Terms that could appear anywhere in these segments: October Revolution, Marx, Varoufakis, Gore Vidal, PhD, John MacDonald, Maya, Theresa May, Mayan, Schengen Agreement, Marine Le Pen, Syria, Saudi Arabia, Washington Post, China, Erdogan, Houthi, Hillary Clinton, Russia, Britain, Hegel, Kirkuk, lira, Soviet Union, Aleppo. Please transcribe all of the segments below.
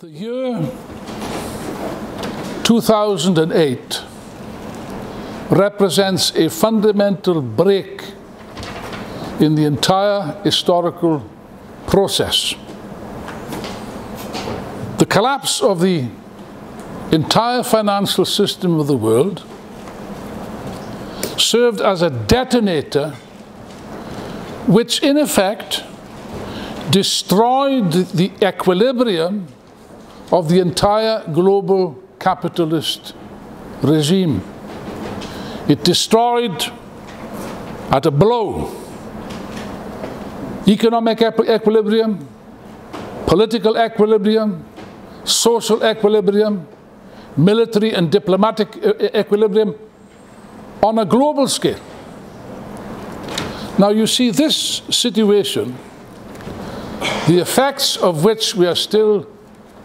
The year 2008 represents a fundamental break in the entire historical process. The collapse of the entire financial system of the world served as a detonator which in effect destroyed the equilibrium of the entire global capitalist regime. It destroyed at a blow economic equilibrium, political equilibrium, social equilibrium, military and diplomatic equilibrium on a global scale. Now you see this situation, the effects of which we are still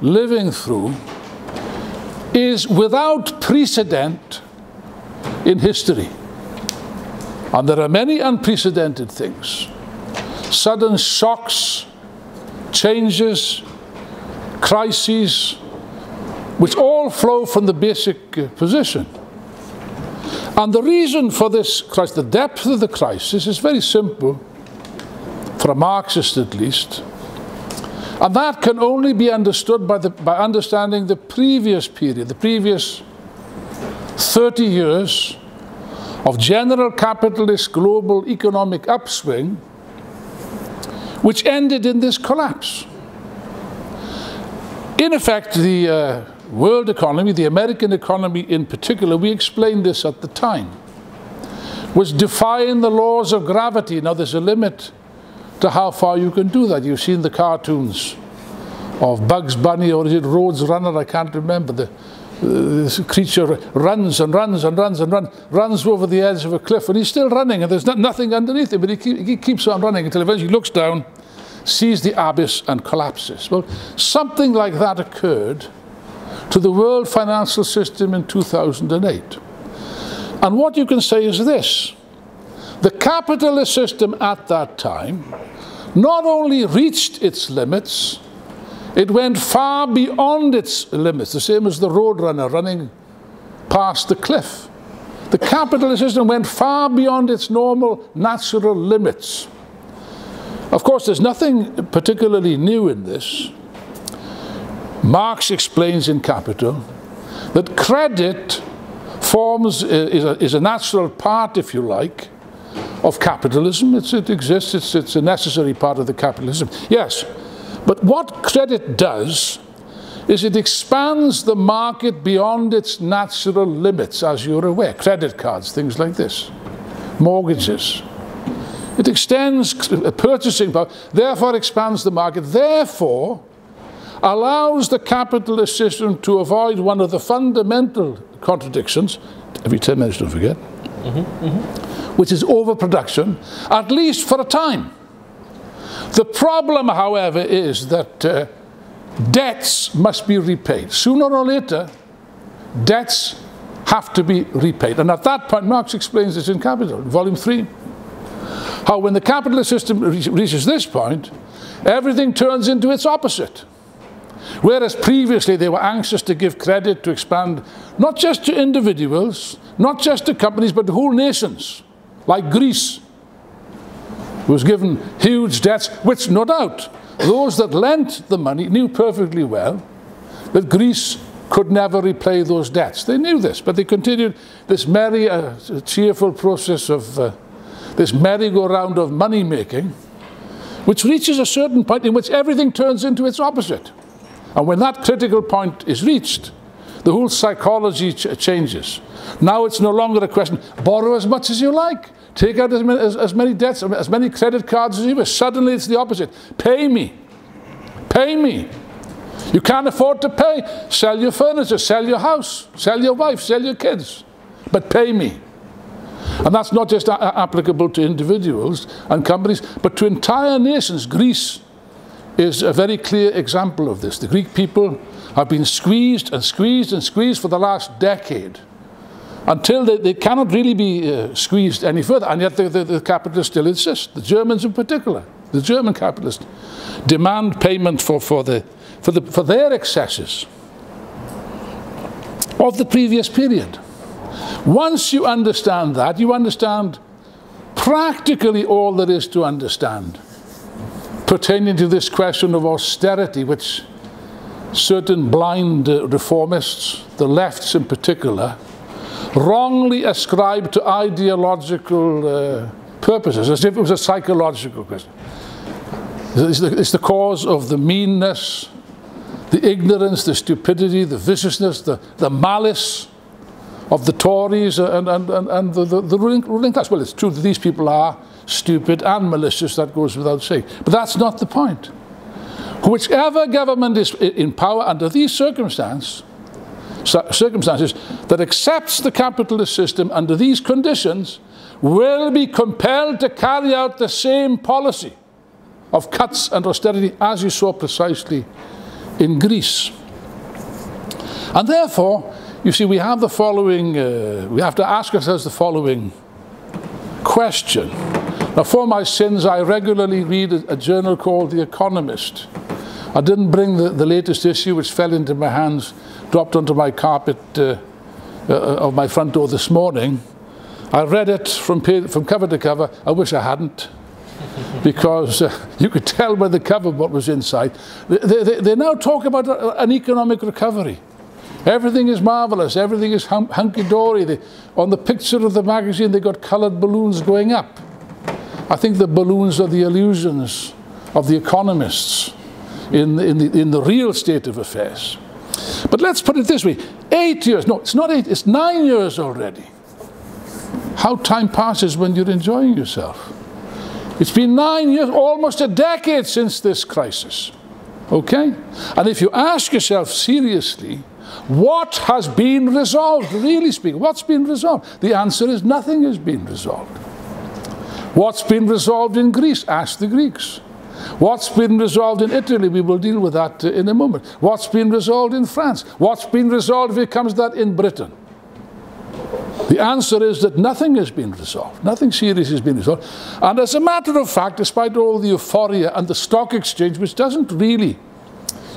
living through, is without precedent in history. And there are many unprecedented things. Sudden shocks, changes, crises, which all flow from the basic position. And the reason for this crisis, the depth of the crisis, is very simple, for a Marxist at least. And that can only be understood by understanding the previous period, the previous 30 years of general capitalist global economic upswing, which ended in this collapse. In effect, the world economy, the American economy in particular, we explained this at the time, was defying the laws of gravity. Now there's a limit to how far you can do that. You've seen the cartoons of Bugs Bunny, or is it Rhodes Runner? I can't remember. This creature runs and runs and runs and runs over the edge of a cliff, and he's still running, and there's nothing underneath him, but he keeps on running until eventually he looks down, sees the abyss and collapses. Well, something like that occurred to the world financial system in 2008. And what you can say is this: the capitalist system at that time not only reached its limits, it went far beyond its limits, the same as the roadrunner running past the cliff. The capitalist system went far beyond its normal natural limits. Of course, there's nothing particularly new in this. Marx explains in Capital that credit forms, is a natural part, if you like, of capitalism. It exists, it's a necessary part of the capitalism. Yes, but what credit does is it expands the market beyond its natural limits, as you're aware. Credit cards, things like this, mortgages. It extends purchasing power, therefore expands the market, therefore allows the capitalist system to avoid one of the fundamental contradictions, every 10 minutes don't forget, which is overproduction, at least for a time. The problem, however, is that debts must be repaid. Sooner or later, debts have to be repaid. And at that point, Marx explains this in Capital, Volume 3, how when the capitalist system reaches this point, everything turns into its opposite. Whereas previously they were anxious to give credit, to expand, not just to individuals, not just to companies, but to whole nations, like Greece, who was given huge debts, which no doubt those that lent the money knew perfectly well that Greece could never repay those debts. They knew this, but they continued this merry, cheerful process of this merry-go-round of money-making, which reaches a certain point in which everything turns into its opposite. And when that critical point is reached, the whole psychology changes. Now it's no longer a question, borrow as much as you like, take out as many debts, as many credit cards as you wish. Suddenly it's the opposite. Pay me. Pay me. You can't afford to pay. Sell your furniture, sell your house, sell your wife, sell your kids. But pay me. And that's not just applicable to individuals and companies, but to entire nations. Greece is a very clear example of this. The Greek people have been squeezed and squeezed and squeezed for the last decade, until they cannot really be squeezed any further, and yet the capitalists still insist. The Germans in particular, the German capitalists, demand payment for, for, the, for their excesses of the previous period. Once you understand that, you understand practically all there is to understand pertaining to this question of austerity, which certain blind reformists, the lefts in particular, wrongly ascribe to ideological purposes, as if it was a psychological question. It's the cause of the meanness, the ignorance, the stupidity, the viciousness, the malice of the Tories and the ruling class. Well, it's true that these people are stupid and malicious, that goes without saying. But that's not the point. Whichever government is in power under these circumstances that accepts the capitalist system under these conditions will be compelled to carry out the same policy of cuts and austerity as you saw precisely in Greece. And therefore, you see, we have the following, we have to ask ourselves the following question. Now, for my sins, I regularly read a journal called The Economist. I didn't bring the latest issue, which fell into my hands, dropped onto my carpet of my front door this morning. I read it from cover to cover. I wish I hadn't, because you could tell by the cover what was inside. They now talk about an economic recovery. Everything is marvelous. Everything is hunky-dory. On the picture of the magazine, they got coloured balloons going up. I think the balloons are the illusions of the economists in the real state of affairs. But let's put it this way. 8 years, no, it's not 8, it's 9 years already. How time passes when you're enjoying yourself. It's been 9 years, almost a decade since this crisis, okay? And if you ask yourself seriously, what has been resolved, really speaking? What's been resolved? The answer is nothing has been resolved. What's been resolved in Greece? Ask the Greeks. What's been resolved in Italy? We will deal with that in a moment. What's been resolved in France? What's been resolved, if it comes to that, in Britain? The answer is that nothing has been resolved. Nothing serious has been resolved. And as a matter of fact, despite all the euphoria and the stock exchange, which doesn't really,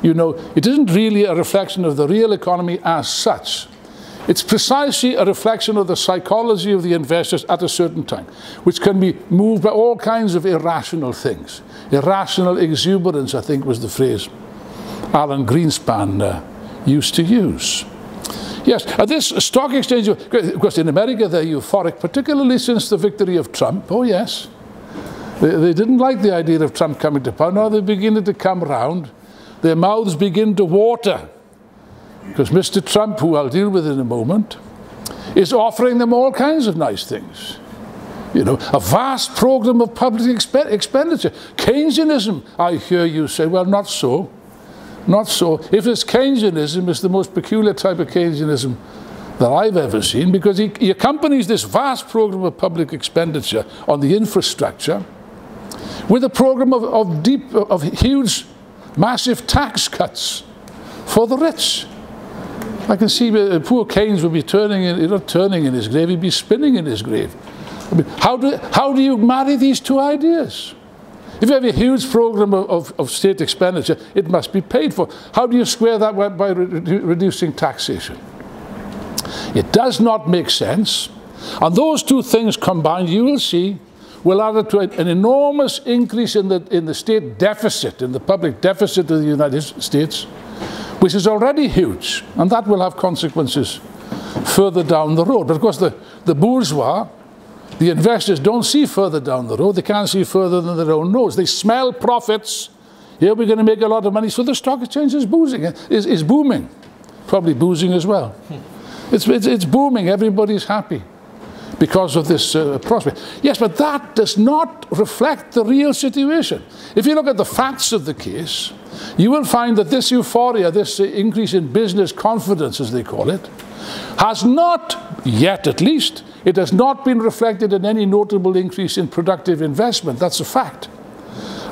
you know, it isn't really a reflection of the real economy as such. It's precisely a reflection of the psychology of the investors at a certain time, which can be moved by all kinds of irrational things. Irrational exuberance, I think, was the phrase Alan Greenspan used to use. Yes, this stock exchange, of course, in America, they're euphoric, particularly since the victory of Trump. Oh, yes. They didn't like the idea of Trump coming to power. Now they're beginning to come round. Their mouths begin to water, because Mr. Trump, who I'll deal with in a moment, is offering them all kinds of nice things. You know, a vast program of public expenditure. Keynesianism, I hear you say. Well, not so. Not so. If it's Keynesianism, it's the most peculiar type of Keynesianism that I've ever seen, because he accompanies this vast program of public expenditure on the infrastructure with a program of huge, massive tax cuts for the rich. I can see poor Keynes would be not turning in his grave, he'd be spinning in his grave. I mean, how do you marry these two ideas? If you have a huge program of state expenditure, it must be paid for. How do you square that by reducing taxation? It does not make sense. And those two things combined, you will see, will add to an enormous increase in the state deficit, in the public deficit of the United States, which is already huge, and that will have consequences further down the road. But of course, the bourgeois, the investors, don't see further down the road. They can't see further than their own nose. They smell profits. Here we're going to make a lot of money, so the stock exchange is booming. Probably boozing as well. It's booming. Everybody's happy because of this prospect. Yes, but that does not reflect the real situation. If you look at the facts of the case, you will find that this euphoria, this increase in business confidence, as they call it, has not yet, at least, it has not been reflected in any notable increase in productive investment. That's a fact.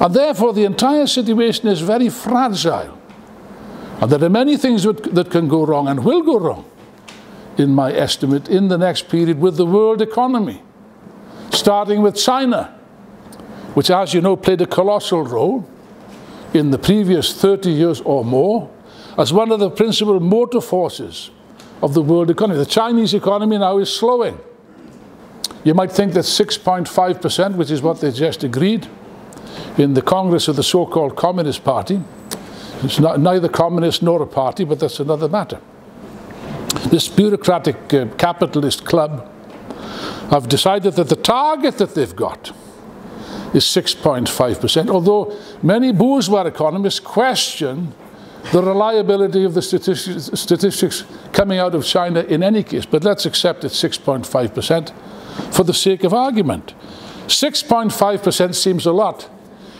And therefore, the entire situation is very fragile. And there are many things that can go wrong and will go wrong, in my estimate, in the next period with the world economy, starting with China, which, as you know, played a colossal role in the previous 30 years or more as one of the principal motor forces of the world economy. The Chinese economy now is slowing. You might think that 6.5%, which is what they just agreed in the Congress of the so-called Communist Party. It's not, neither communist nor a party, but that's another matter. This bureaucratic capitalist club have decided that the target that they've got is 6.5%, although many bourgeois economists question the reliability of the statistics coming out of China in any case. But let's accept it's 6.5% for the sake of argument. 6.5% seems a lot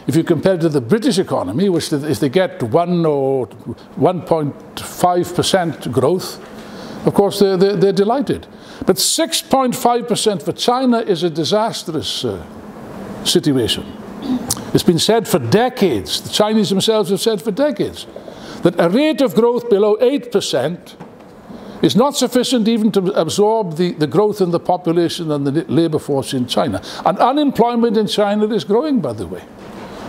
if you compare it to the British economy, which if they get 1 or 1.5% growth, of course they're delighted. But 6.5% for China is a disastrous situation. It's been said for decades, the Chinese themselves have said for decades, that a rate of growth below 8% is not sufficient even to absorb the growth in the population and the labour force in China. And unemployment in China is growing, by the way,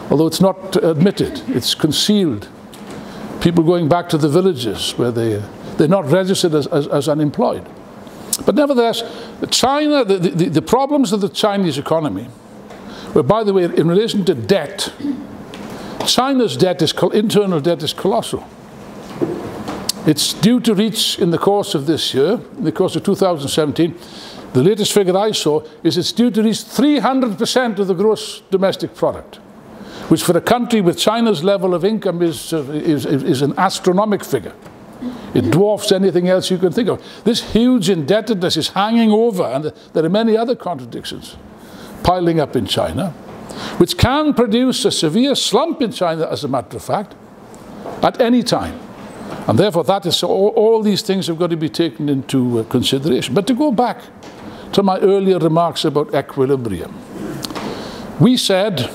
although it's not admitted, it's concealed. People going back to the villages where they're not registered as unemployed. But nevertheless, China, the problems of the Chinese economy, well, by the way, in relation to debt, China's debt is internal debt is colossal. It's due to reach in the course of this year, in the course of 2017, the latest figure I saw is it's due to reach 300% of the gross domestic product, which for a country with China's level of income is an astronomic figure. It dwarfs anything else you can think of. This huge indebtedness is hanging over, and there are many other contradictions piling up in China, which can produce a severe slump in China, as a matter of fact, at any time. And therefore, that is all these things have got to be taken into consideration. But to go back to my earlier remarks about equilibrium, we said,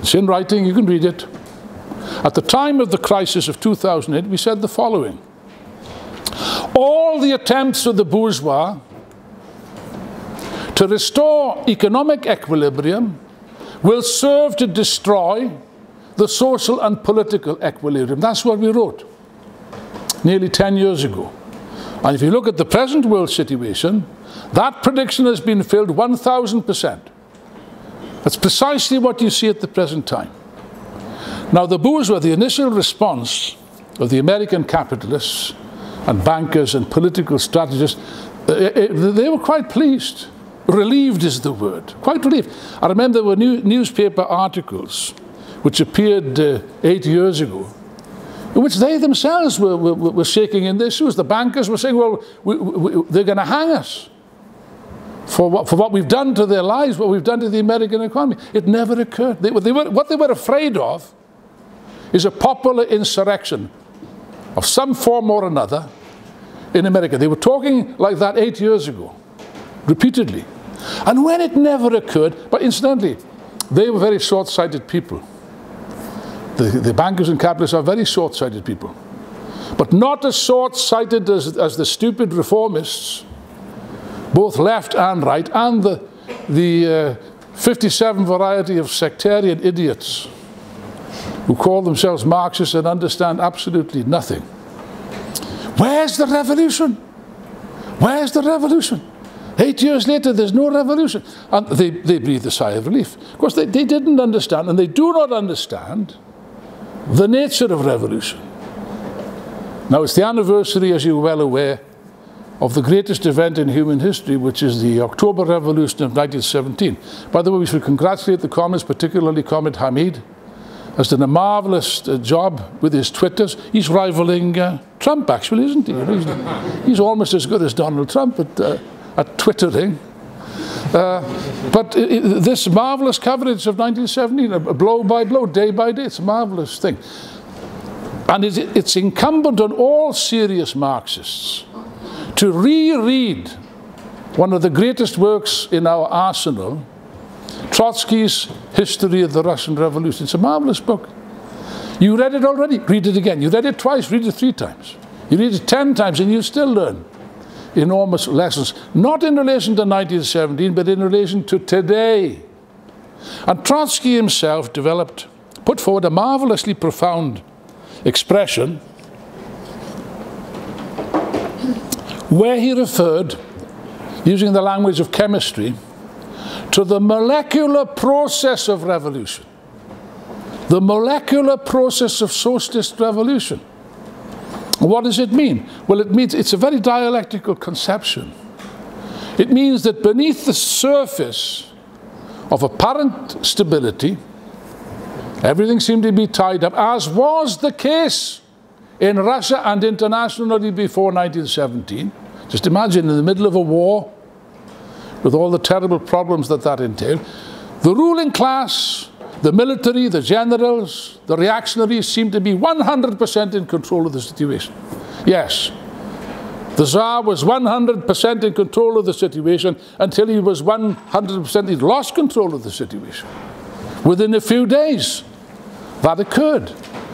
it's in writing, you can read it, at the time of the crisis of 2008, we said the following. All the attempts of the bourgeois to restore economic equilibrium will serve to destroy the social and political equilibrium. That's what we wrote nearly 10 years ago. And if you look at the present world situation, that prediction has been filled 1,000%. That's precisely what you see at the present time. Now the bourgeois, the initial response of the American capitalists and bankers and political strategists, they were quite pleased. Relieved is the word, quite relieved. I remember there were newspaper articles which appeared 8 years ago, in which they themselves were shaking in their shoes. The bankers were saying, well, they're going to hang us for what we've done to their lives, what we've done to the American economy. It never occurred. What they were afraid of is a popular insurrection of some form or another in America. They were talking like that 8 years ago, repeatedly. And when it never occurred, but incidentally, they were very short-sighted people. The bankers and capitalists are very short-sighted people, but not as short-sighted as the stupid reformists, both left and right, and the 57 variety of sectarian idiots who call themselves Marxists and understand absolutely nothing. Where's the revolution? Where's the revolution? 8 years later, there's no revolution. And they breathe a sigh of relief. Of course, they didn't understand, and they do not understand, the nature of revolution. Now, it's the anniversary, as you're well aware, of the greatest event in human history, which is the October Revolution of 1917. By the way, we should congratulate the comrades, particularly Comrade Hamid, has done a marvellous job with his Twitters. He's rivaling Trump, actually, isn't he? He's almost as good as Donald Trump at twittering. But this marvellous coverage of 1917, blow by blow, day by day, it's a marvellous thing. And it's incumbent on all serious Marxists to reread one of the greatest works in our arsenal, Trotsky's History of the Russian Revolution. It's a marvellous book. You read it already, read it again. You read it twice, read it three times. You read it 10 times and you still learn enormous lessons, not in relation to 1917, but in relation to today. And Trotsky himself developed put forward a marvelously profound expression where he referred, using the language of chemistry, to the molecular process of revolution. The molecular process of socialist revolution. What does it mean? Well, it means it's a very dialectical conception. It means that beneath the surface of apparent stability, everything seemed to be tied up, as was the case in Russia and internationally before 1917. Just imagine, in the middle of a war, with all the terrible problems that that entailed, the ruling class, the military, the generals, the reactionaries seemed to be 100% in control of the situation. Yes, the Tsar was 100% in control of the situation until he was 100%, he'd lost control of the situation. Within a few days, that occurred.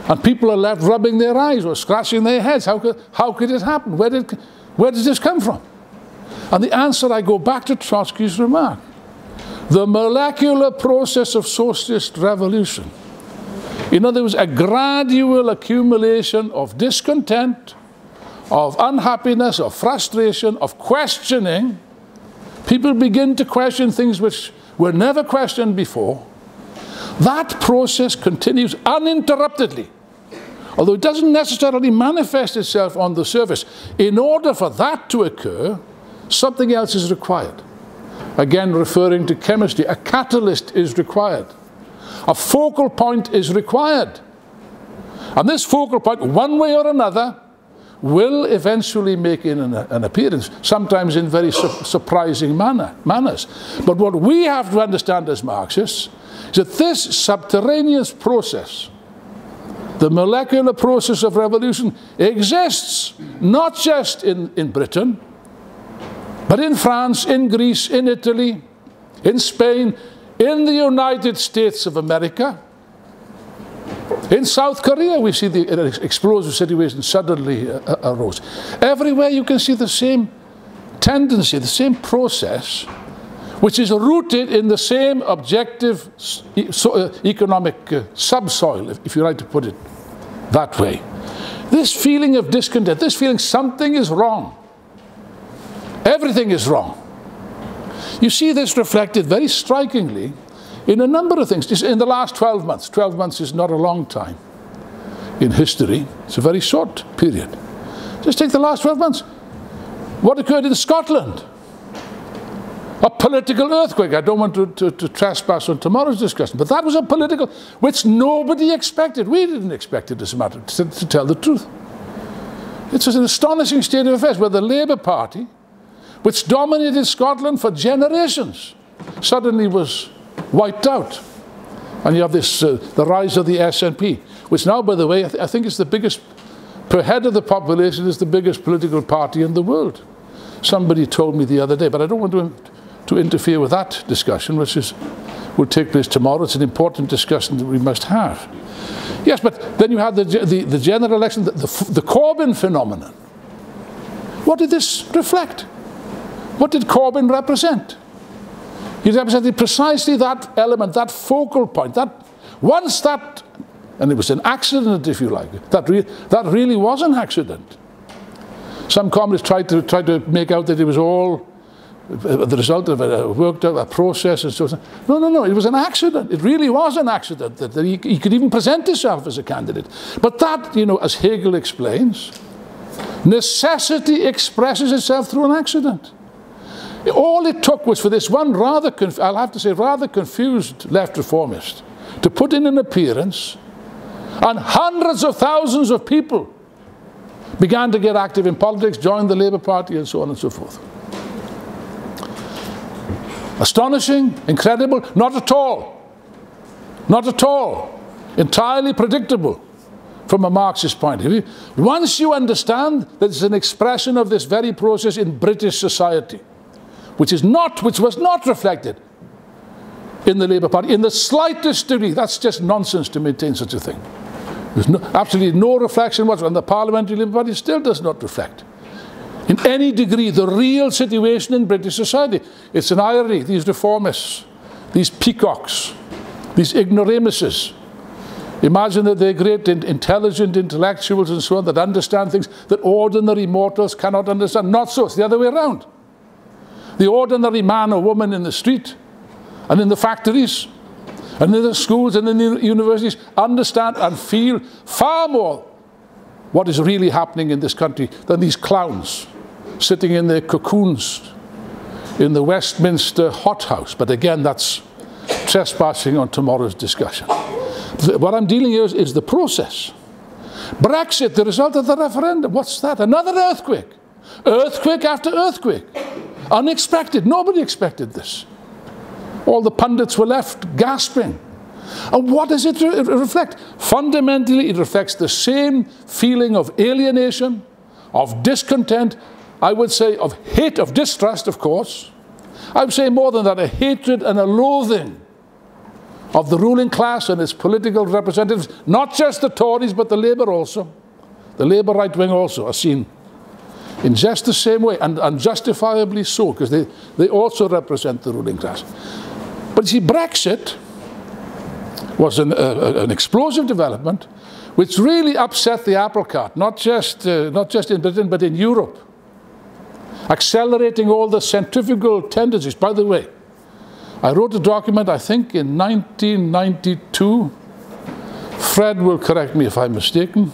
And people are left rubbing their eyes or scratching their heads. How could it happen? Where did this come from? And the answer, I go back to Trotsky's remark. The molecular process of socialist revolution. In other words, a gradual accumulation of discontent, of unhappiness, of frustration, of questioning. People begin to question things which were never questioned before. That process continues uninterruptedly, although it doesn't necessarily manifest itself on the surface. In order for that to occur, something else is required. Again, referring to chemistry, a catalyst is required. A focal point is required. And this focal point, one way or another, will eventually make an appearance, sometimes in very surprising manners. But what we have to understand as Marxists is that this subterraneous process, the molecular process of revolution, exists not just in Britain, but in France, in Greece, in Italy, in Spain, in the United States of America, in South Korea, we see the explosive situation suddenly arose. Everywhere you can see the same tendency, the same process, which is rooted in the same objective economic subsoil, if you like to put it that way. This feeling of discontent, this feeling something is wrong. Everything is wrong. You see this reflected very strikingly in a number of things. Just in the last 12 months. 12 months is not a long time in history. It's a very short period. Just take the last 12 months. What occurred in Scotland? A political earthquake. I don't want to trespass on tomorrow's discussion, but that was a political, which nobody expected. We didn't expect it, as a matter, to tell the truth. It was an astonishing state of affairs where the Labour Party, which dominated Scotland for generations, suddenly was wiped out. And you have this, the rise of the SNP, which now, by the way, I think is the biggest, per head of the population, is the biggest political party in the world. Somebody told me the other day, but I don't want to interfere with that discussion, which will take place tomorrow. It's an important discussion that we must have. Yes, but then you had the general election, the Corbyn phenomenon. What did this reflect? What did Corbyn represent? He represented precisely that element, that focal point. And it was an accident, if you like. That really was an accident. Some communists tried to make out that it was all the result of a process and so on. No, no, no. It was an accident. It really was an accident that he could even present himself as a candidate. But that, you know, as Hegel explains, necessity expresses itself through an accident. All it took was for this one rather, I'll have to say, rather confused left reformist to put in an appearance, and hundreds of thousands of people began to get active in politics, joined the Labour Party, and so on and so forth. Astonishing, incredible, not at all. Not at all. Entirely predictable from a Marxist point of view. Once you understand that it's an expression of this very process in British society, which was not reflected in the Labour Party in the slightest degree. That's just nonsense to maintain such a thing. There's absolutely no reflection whatsoever, and the Parliamentary Labour Party still does not reflect in any degree the real situation in British society. It's an irony. These reformists, these peacocks, these ignoramuses, Imagine that they're great, intelligent intellectuals and so on that understand things that ordinary mortals cannot understand. Not so, it's the other way around. The ordinary man or woman in the street and in the factories and in the schools and in the universities understand and feel far more what is really happening in this country than these clowns sitting in their cocoons in the Westminster hothouse. But again, that's trespassing on tomorrow's discussion. What I'm dealing with is the process. Brexit, the result of the referendum. What's that? Another earthquake. Earthquake after earthquake. Unexpected. Nobody expected this. All the pundits were left gasping. And what does it reflect? Fundamentally, it reflects the same feeling of alienation, of discontent, I would say of hate, of distrust, of course. I would say more than that, a hatred and a loathing of the ruling class and its political representatives, not just the Tories, but the Labour also. The Labour right wing also are seen in just the same way, and unjustifiably so, because they also represent the ruling class. But you see, Brexit was an explosive development which really upset the apple cart, not just in Britain, but in Europe, accelerating all the centrifugal tendencies. By the way, I wrote a document, I think, in 1992, Fred will correct me if I'm mistaken,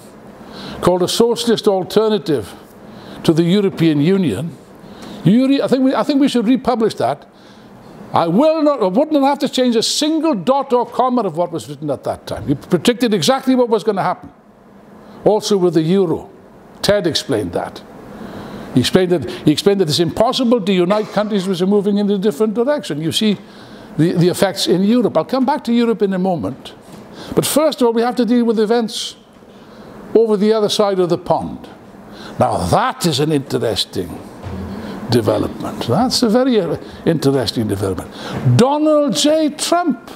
called A Socialist Alternative to the European Union. I think we should republish that. I wouldn't have to change a single dot or comma of what was written at that time. It predicted exactly what was going to happen. Also with the Euro. Ted explained that. He explained that it's impossible to unite countries which are moving in a different direction. You see the effects in Europe. I'll come back to Europe in a moment. But first of all, we have to deal with events over the other side of the pond. Now that is an interesting development. That's a very interesting development. Donald J. Trump.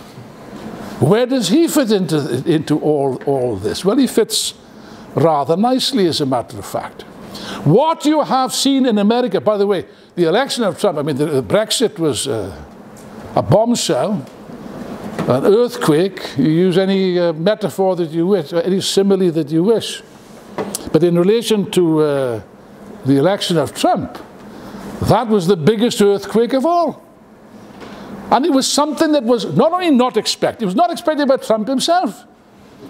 Where does he fit into all this? Well, he fits rather nicely, as a matter of fact. What you have seen in America, by the way, the election of Trump, I mean, the Brexit was a bombshell, an earthquake. You use any metaphor that you wish, or any simile that you wish. But in relation to the election of Trump, that was the biggest earthquake of all. And it was something that was not only not expected, it was not expected by Trump himself.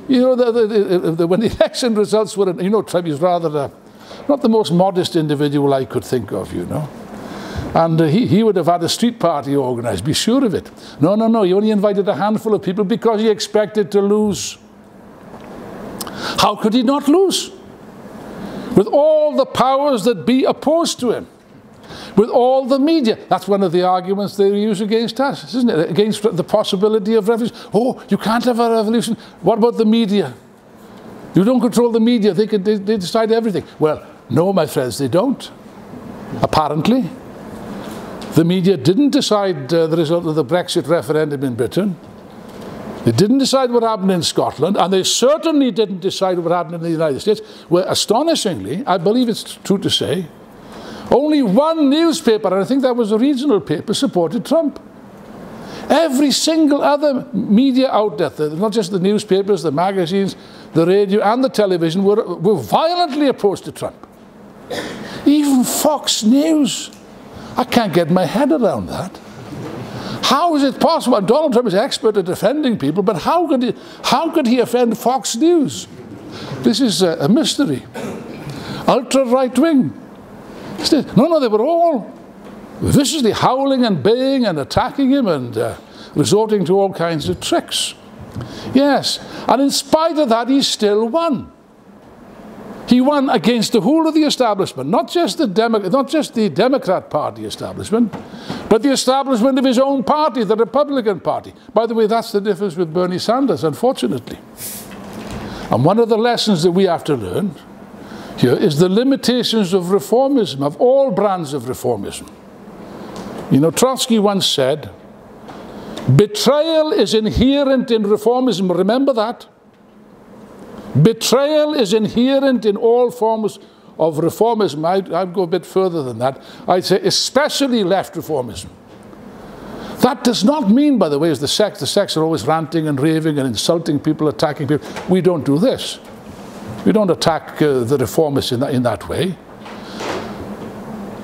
You know, when the election results were, you know, Trump is rather not the most modest individual I could think of, you know. And he would have had a street party organized, be sure of it. No, no, no, he only invited a handful of people because he expected to lose. How could he not lose? With all the powers that be opposed to him, with all the media. That's one of the arguments they use against us, isn't it? Against the possibility of revolution. Oh, you can't have a revolution. What about the media? You don't control the media. They decide everything. Well, no, my friends, they don't. Apparently. The media didn't decide the result of the Brexit referendum in Britain. They didn't decide what happened in Scotland, and they certainly didn't decide what happened in the United States, where astonishingly, I believe it's true to say, only one newspaper, and I think that was a regional paper, supported Trump. Every single other media outlet, not just the newspapers, the magazines, the radio and the television, were violently opposed to Trump. Even Fox News. I can't get my head around that. How is it possible? And Donald Trump is an expert at offending people, but how could he offend Fox News? This is a mystery. Ultra right-wing. No, no, they were all viciously howling and baying and attacking him and resorting to all kinds of tricks. Yes, and in spite of that, he still won. He won against the whole of the establishment, not just the Democrat Party establishment, but the establishment of his own party, the Republican Party. By the way, that's the difference with Bernie Sanders, unfortunately. And one of the lessons that we have to learn here is the limitations of reformism, of all brands of reformism. You know, Trotsky once said, betrayal is inherent in reformism. Remember that. Betrayal is inherent in all forms of reformism. I'd go a bit further than that. I'd say especially left reformism. That does not mean, by the way, is the sex are always ranting and raving and insulting people, attacking people. We don't do this. We don't attack the reformists in that way.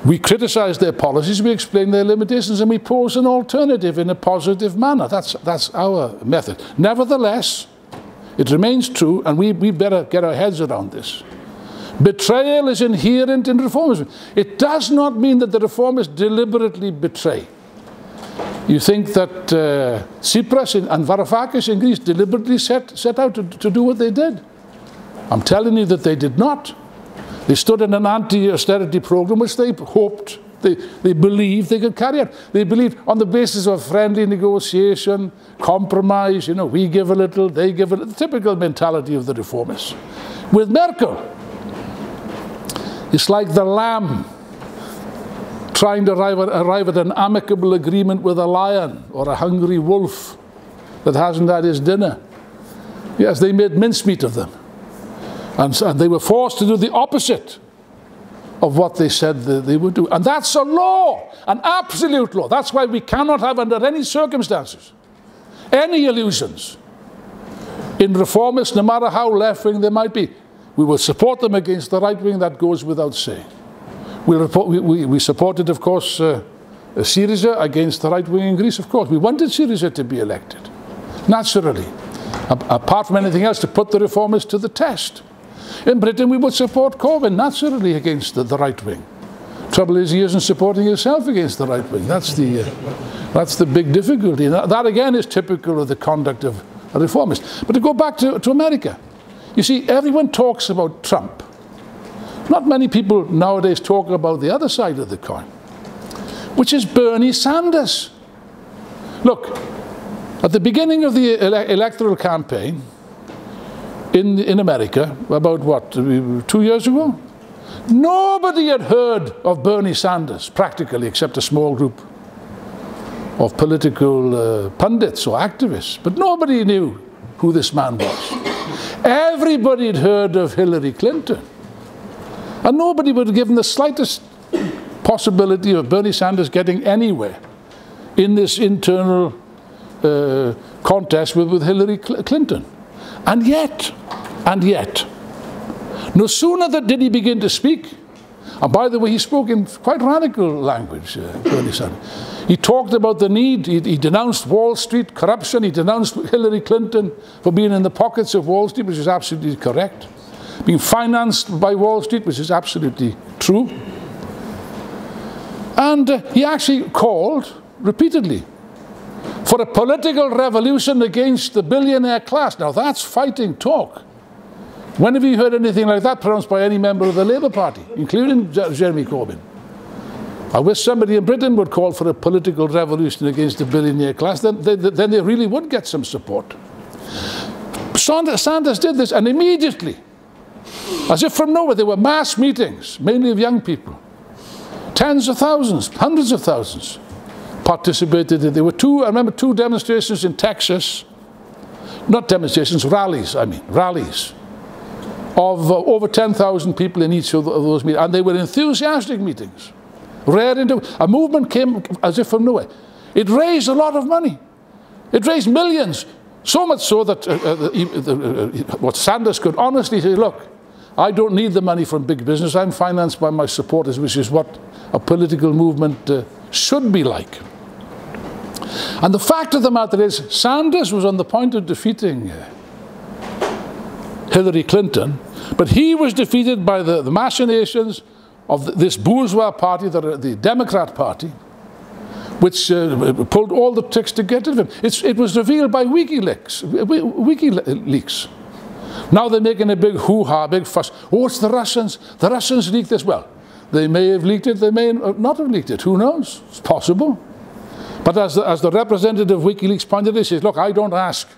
We criticize their policies, we explain their limitations, and we pose an alternative in a positive manner. That's our method. Nevertheless, it remains true, and we better get our heads around this. Betrayal is inherent in reformism. It does not mean that the reformists deliberately betray. You think that Tsipras and Varoufakis in Greece deliberately set out to do what they did? I'm telling you that they did not. They stood in an anti-austerity program which they hoped, they believed they could carry out. They believed on the basis of friendly negotiation, compromise, you know, we give a little, they give a little, the typical mentality of the reformists. With Merkel, it's like the lamb trying to arrive at an amicable agreement with a lion or a hungry wolf that hasn't had his dinner. Yes, they made mincemeat of them. And they were forced to do the opposite of what they said they would do. And that's a law, an absolute law. That's why we cannot have, under any circumstances, any illusions in reformists, no matter how left-wing they might be. We will support them against the right-wing, that goes without saying. We supported, of course, Syriza against the right-wing in Greece, of course. We wanted Syriza to be elected, naturally. Apart from anything else, to put the reformists to the test. In Britain, we would support Corbyn, naturally, against the right wing. Trouble is, he isn't supporting himself against the right wing. That's the big difficulty. That, again, is typical of the conduct of a reformist. But to go back to America, you see, everyone talks about Trump. Not many people nowadays talk about the other side of the coin, which is Bernie Sanders. Look, at the beginning of the electoral campaign in America, about, what, 2 years ago? Nobody had heard of Bernie Sanders, practically, except a small group of political pundits or activists. But nobody knew who this man was. Everybody had heard of Hillary Clinton. And nobody would have given the slightest possibility of Bernie Sanders getting anywhere in this internal contest with Hillary Clinton. And yet, no sooner did he begin to speak, and by the way, he spoke in quite radical language, Bernie Sanders. He talked about the need, he denounced Wall Street corruption, he denounced Hillary Clinton for being in the pockets of Wall Street, which is absolutely correct, being financed by Wall Street, which is absolutely true. And he actually called, repeatedly, for a political revolution against the billionaire class. Now that's fighting talk. When have you heard anything like that pronounced by any member of the Labour Party, including Jeremy Corbyn? I wish somebody in Britain would call for a political revolution against the billionaire class, then they really would get some support. Sanders did this, and immediately, as if from nowhere, there were mass meetings, mainly of young people. Tens of thousands, hundreds of thousands participated. There were I remember two demonstrations in Texas, not demonstrations, rallies of over 10,000 people in each of those meetings, and they were enthusiastic meetings. A movement came as if from nowhere. It raised a lot of money. It raised millions, so much so that what Sanders could honestly say, look, I don't need the money from big business, I'm financed by my supporters, which is what a political movement should be like. And the fact of the matter is, Sanders was on the point of defeating Hillary Clinton, but he was defeated by the machinations of this bourgeois party, the Democrat Party, which pulled all the tricks to get rid of him. It was revealed by WikiLeaks. Now they're making a big hoo-ha, big fuss. Oh, it's the Russians. The Russians leaked this. Well, they may have leaked it, they may not have leaked it. Who knows? It's possible. But as the representative of WikiLeaks pointed out, he says, look, I don't ask.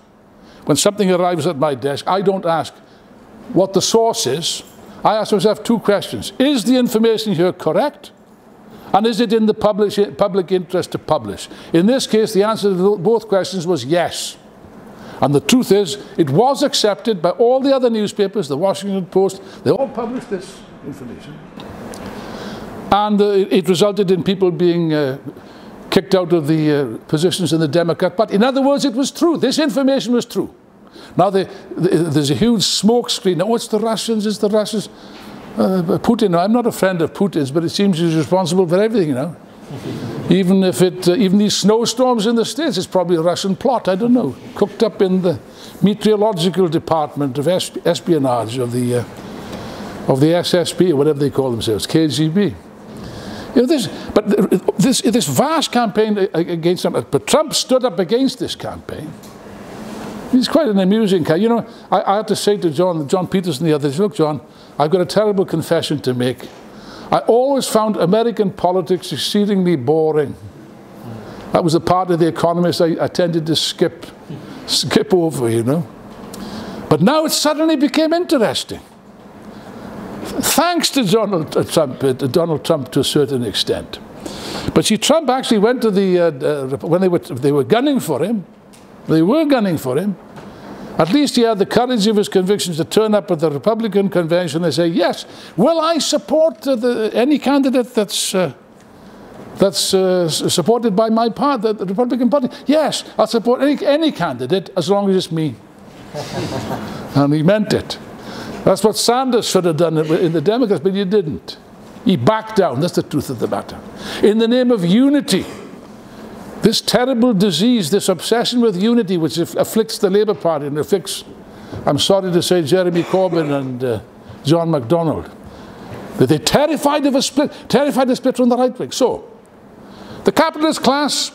When something arrives at my desk, I don't ask what the source is. I ask myself two questions. Is the information here correct? And is it in the public interest to publish? In this case, the answer to both questions was yes. And the truth is, it was accepted by all the other newspapers, the Washington Post, they all published this information. And it resulted in people being kicked out of the positions in the Democrat Party. In other words, it was true. This information was true. Now there's a huge smoke screen. Oh, it's the Russians, it's the Russians. Putin, I'm not a friend of Putin's, but it seems he's responsible for everything now. Even if it, even these snowstorms in the States, it's probably a Russian plot, I don't know, cooked up in the meteorological department of espionage of the SSB, or whatever they call themselves, KGB. You know, this vast campaign against Trump, but Trump stood up against this campaign. He's quite an amusing guy. You know, I had to say to John Peterson the other day, look, John, I've got a terrible confession to make. I always found American politics exceedingly boring. That was the part of The Economist I tended to skip over, you know. But now it suddenly became interesting. Thanks to Donald Trump to a certain extent. But see, Trump actually went to the, when they were gunning for him, at least he had the courage of his convictions to turn up at the Republican convention and say, yes, will I support any candidate that's supported by my party, the Republican Party? Yes, I'll support any candidate as long as it's me. And he meant it. That's what Sanders should have done in the Democrats, but he didn't. He backed down. That's the truth of the matter. In the name of unity. This terrible disease, this obsession with unity, which afflicts the Labour Party and afflicts, I'm sorry to say, Jeremy Corbyn and John MacDonald. They're terrified of a split, on the right wing. So, the capitalist class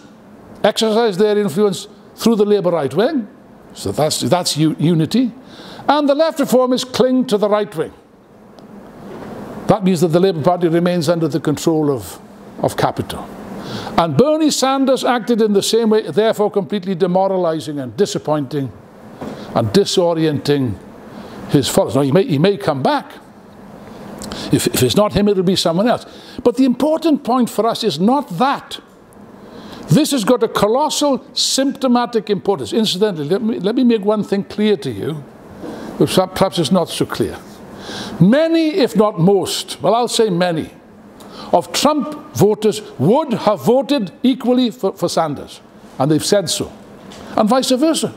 exercised their influence through the Labour right wing, so that's unity, and the left reformers cling to the right wing. That means that the Labour Party remains under the control of Capital. And Bernie Sanders acted in the same way, therefore completely demoralizing and disappointing and disorienting his followers. Now, he may come back. If it's not him, it'll be someone else. But the important point for us is not that. This has got a colossal symptomatic importance. Incidentally, let me make one thing clear to you, which perhaps is not so clear. Many, if not most, well, I'll say many, of Trump voters would have voted equally for Sanders, and they've said so, and vice versa,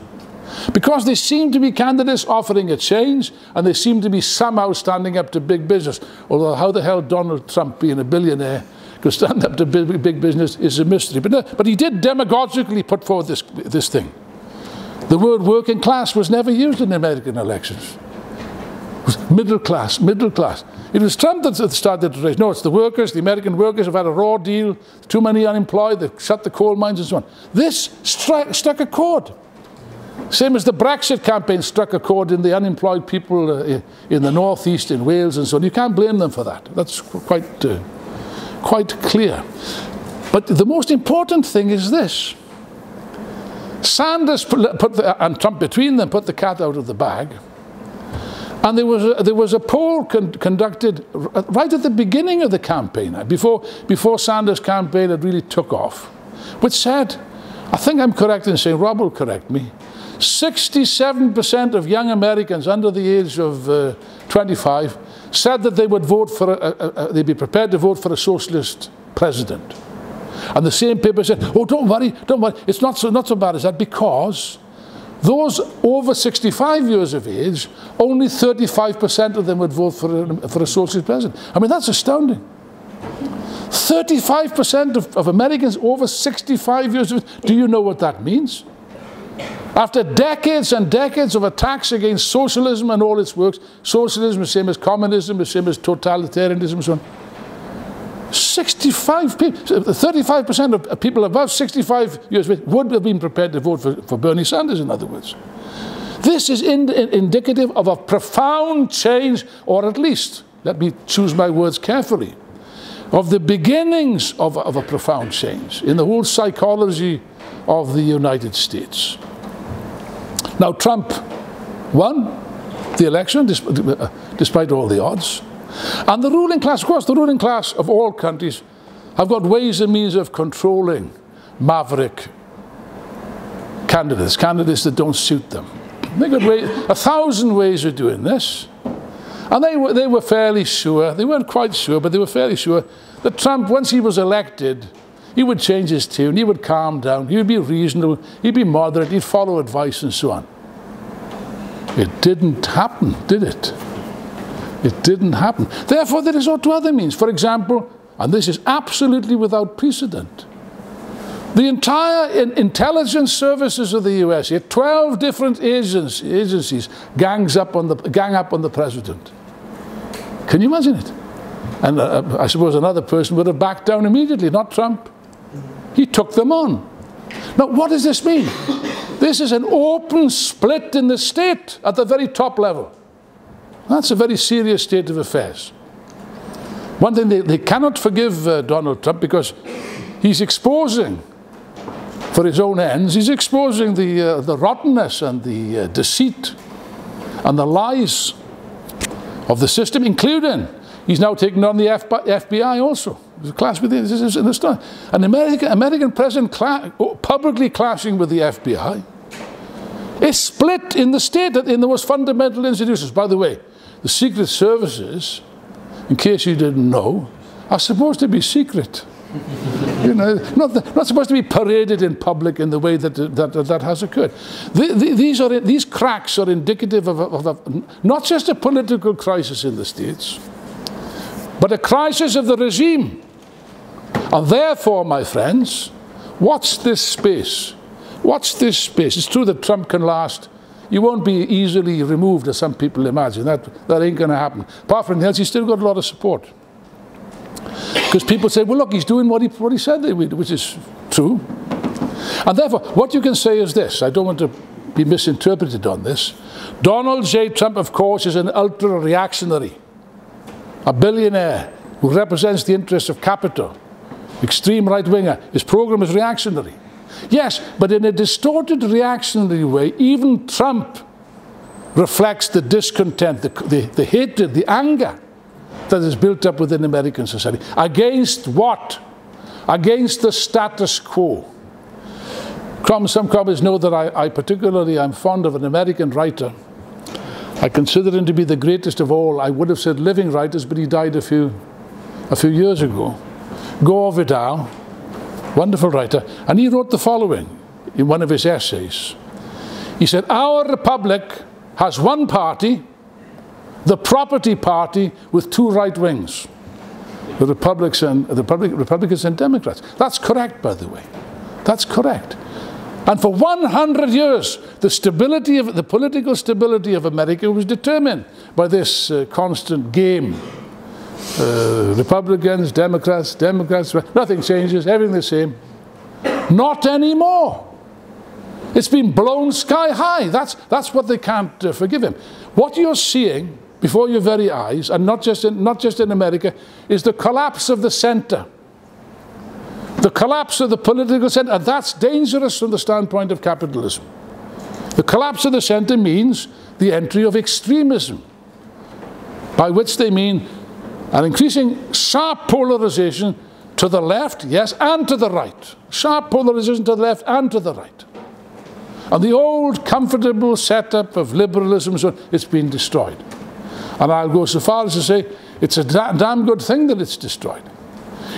because they seem to be candidates offering a change, and they seem to be somehow standing up to big business. Although how the hell Donald Trump, being a billionaire, could stand up to big business is a mystery. But he did demagogically put forward this thing. The word working class was never used in American elections. Middle class, middle class. It was Trump that started to raise. No, it's the workers, the American workers have had a raw deal, too many unemployed, they've shut the coal mines and so on. This struck a chord. Same as the Brexit campaign struck a chord in the unemployed people in the northeast, in Wales and so on. You can't blame them for that. That's quite clear. But the most important thing is this. Sanders and Trump between them put the cat out of the bag. And there was a poll conducted right at the beginning of the campaign, before Sanders' campaign had really took off, which said, I think I'm correct in saying, Rob will correct me, 67% of young Americans under the age of 25 said that they would vote for, they'd be prepared to vote for a socialist president. And the same paper said, oh, don't worry, it's not so bad as that, because those over 65 years of age, only 35% of them would vote for a socialist president. I mean, that's astounding. 35% of Americans over 65 years of age. Do you know what that means? After decades and decades of attacks against socialism and all its works, socialism is the same as communism, is the same as totalitarianism and so on. 35% of people above 65 years of age would have been prepared to vote for Bernie Sanders, in other words. This is indicative of a profound change, or at least, let me choose my words carefully, of the beginnings of a profound change in the whole psychology of the United States. Now, Trump won the election, despite all the odds. And the ruling class, of course, the ruling class of all countries have got ways and means of controlling maverick candidates, candidates that don't suit them. They've got a thousand ways of doing this. And they were fairly sure, they weren't quite sure, but they were fairly sure that Trump, once he was elected, He would change his tune, he would calm down, he would be reasonable, he'd be moderate, he'd follow advice and so on. It didn't happen, did it? It didn't happen. Therefore, they resort to other means. For example, and this is absolutely without precedent, the entire intelligence services of the US, here 12 different agencies gang up on the president. Can you imagine it? And I suppose another person would have backed down immediately, not Trump. He took them on. Now, what does this mean? This is an open split in the state at the very top level. That's a very serious state of affairs. One thing they cannot forgive Donald Trump, because he's exposing, for his own ends, he's exposing the rottenness and the deceit and the lies of the system, including he's now taken on the FBI also. There's a clash with this is in the start. An American president publicly clashing with the FBI is split in the state, in the most fundamental institutions. By the way, the secret services, in case you didn't know, are supposed to be secret. You know, not supposed to be paraded in public in the way that has occurred. These cracks are indicative of not just a political crisis in the States, but a crisis of the regime. And therefore, my friends, watch this space. Watch this space. It's true that Trump can last. You won't be easily removed, as some people imagine. That ain't going to happen. Apart from else, he's still got a lot of support. Because people say, well, look, he's doing what he said, which is true. And therefore, what you can say is this. I don't want to be misinterpreted on this. Donald J. Trump, of course, is an ultra-reactionary, a billionaire who represents the interests of capital, extreme right-winger. His program is reactionary. Yes, but in a distorted reactionary way, even Trump reflects the discontent, the hatred, the anger that is built up within American society. Against what? Against the status quo. Some comments know that I particularly am fond of an American writer. I consider him to be the greatest of all, I would have said living writers, but he died a few years ago. Gore Vidal, wonderful writer, and he wrote the following in one of his essays. He said, our republic has one party, the property party, with two right wings, the Republicans and Democrats. That's correct, by the way. That's correct. And for 100 years, the political stability of America was determined by this constant game. Republicans, Democrats, nothing changes, everything the same. Not anymore. It's been blown sky high. That's what they can't forgive him. What you're seeing before your very eyes, and not just in America, is the collapse of the center. The collapse of the political center, and that's dangerous from the standpoint of capitalism. The collapse of the center means the entry of extremism, by which they mean an increasing sharp polarization to the left, yes, and to the right. Sharp polarization to the left and to the right. And the old comfortable setup of liberalism, so it's been destroyed. And I'll go so far as to say it's a damn good thing that it's destroyed.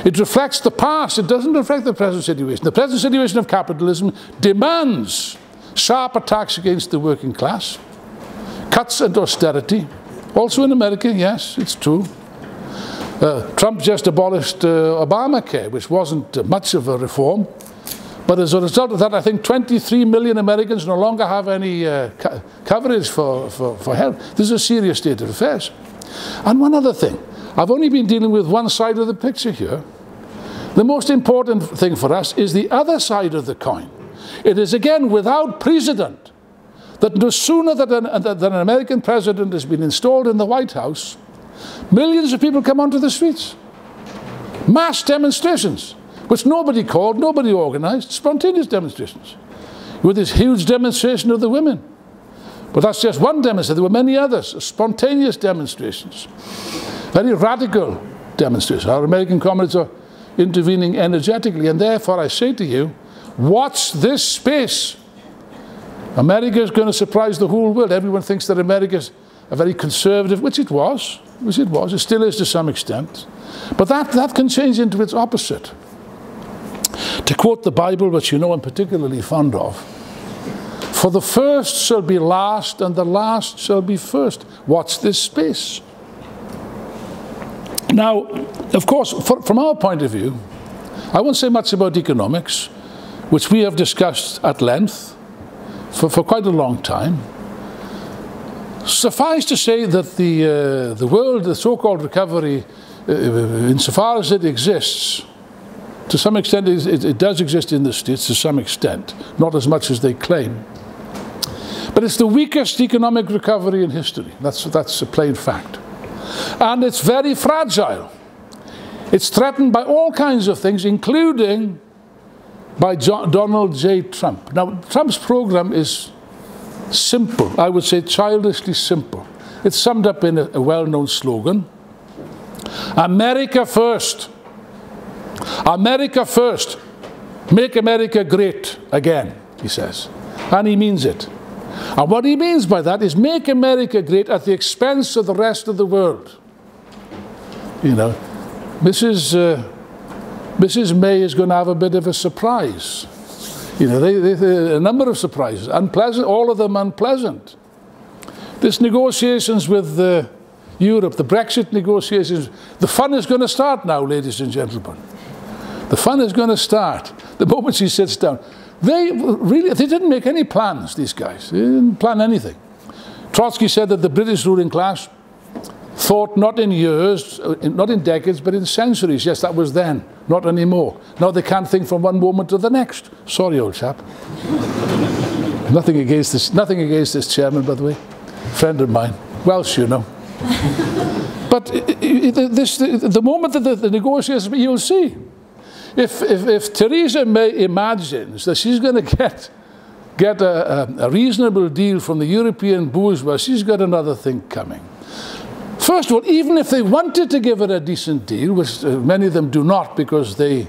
It reflects the past, it doesn't reflect the present situation. The present situation of capitalism demands sharp attacks against the working class, cuts and austerity, also in America, yes, it's true. Trump just abolished Obamacare, which wasn't much of a reform, but as a result of that, I think 23 million Americans no longer have any coverage for health. This is a serious state of affairs. And one other thing. I've only been dealing with one side of the picture here. The most important thing for us is the other side of the coin. It is again without precedent that no sooner than an American president has been installed in the White House, millions of people come onto the streets. Mass demonstrations, which nobody called, nobody organized, spontaneous demonstrations. With this huge demonstration of the women. But that's just one demonstration. There were many others, spontaneous demonstrations. Very radical demonstrations. Our American comrades are intervening energetically, and therefore I say to you, watch this space. America is going to surprise the whole world. Everyone thinks that America is a very conservative, which it was, it still is to some extent. But that can change into its opposite. To quote the Bible, which you know I'm particularly fond of, for the first shall be last, and the last shall be first. Watch this space. Now, of course, from our point of view, I won't say much about economics, which we have discussed at length for quite a long time. Suffice to say that the world, the so-called recovery, insofar as it exists, to some extent it does exist in the States, to some extent, not as much as they claim. But it's the weakest economic recovery in history. That's a plain fact. And it's very fragile. It's threatened by all kinds of things, including by Donald J. Trump. Now, Trump's program is simple, I would say childishly simple. It's summed up in a well-known slogan, America first. America first. Make America great again, he says. And he means it. And what he means by that is make America great at the expense of the rest of the world. You know, Mrs. May is going to have a bit of a surprise. You know, a number of surprises, unpleasant, all of them unpleasant. This negotiations with Europe, the Brexit negotiations, the fun is going to start now, ladies and gentlemen. The fun is going to start the moment she sits down. They didn't make any plans, these guys. They didn't plan anything. Trotsky said that the British ruling class thought not in years, not in decades, but in centuries. Yes, that was then, not anymore. Now they can't think from one moment to the next. Sorry, old chap. Nothing against this chairman, by the way. Friend of mine. Welsh, you know. But the moment that the negotiations, you'll see. If Theresa May imagines that she's going to get a reasonable deal from the European bourgeois, she's got another thing coming. First of all, even if they wanted to give her a decent deal, which many of them do not because they're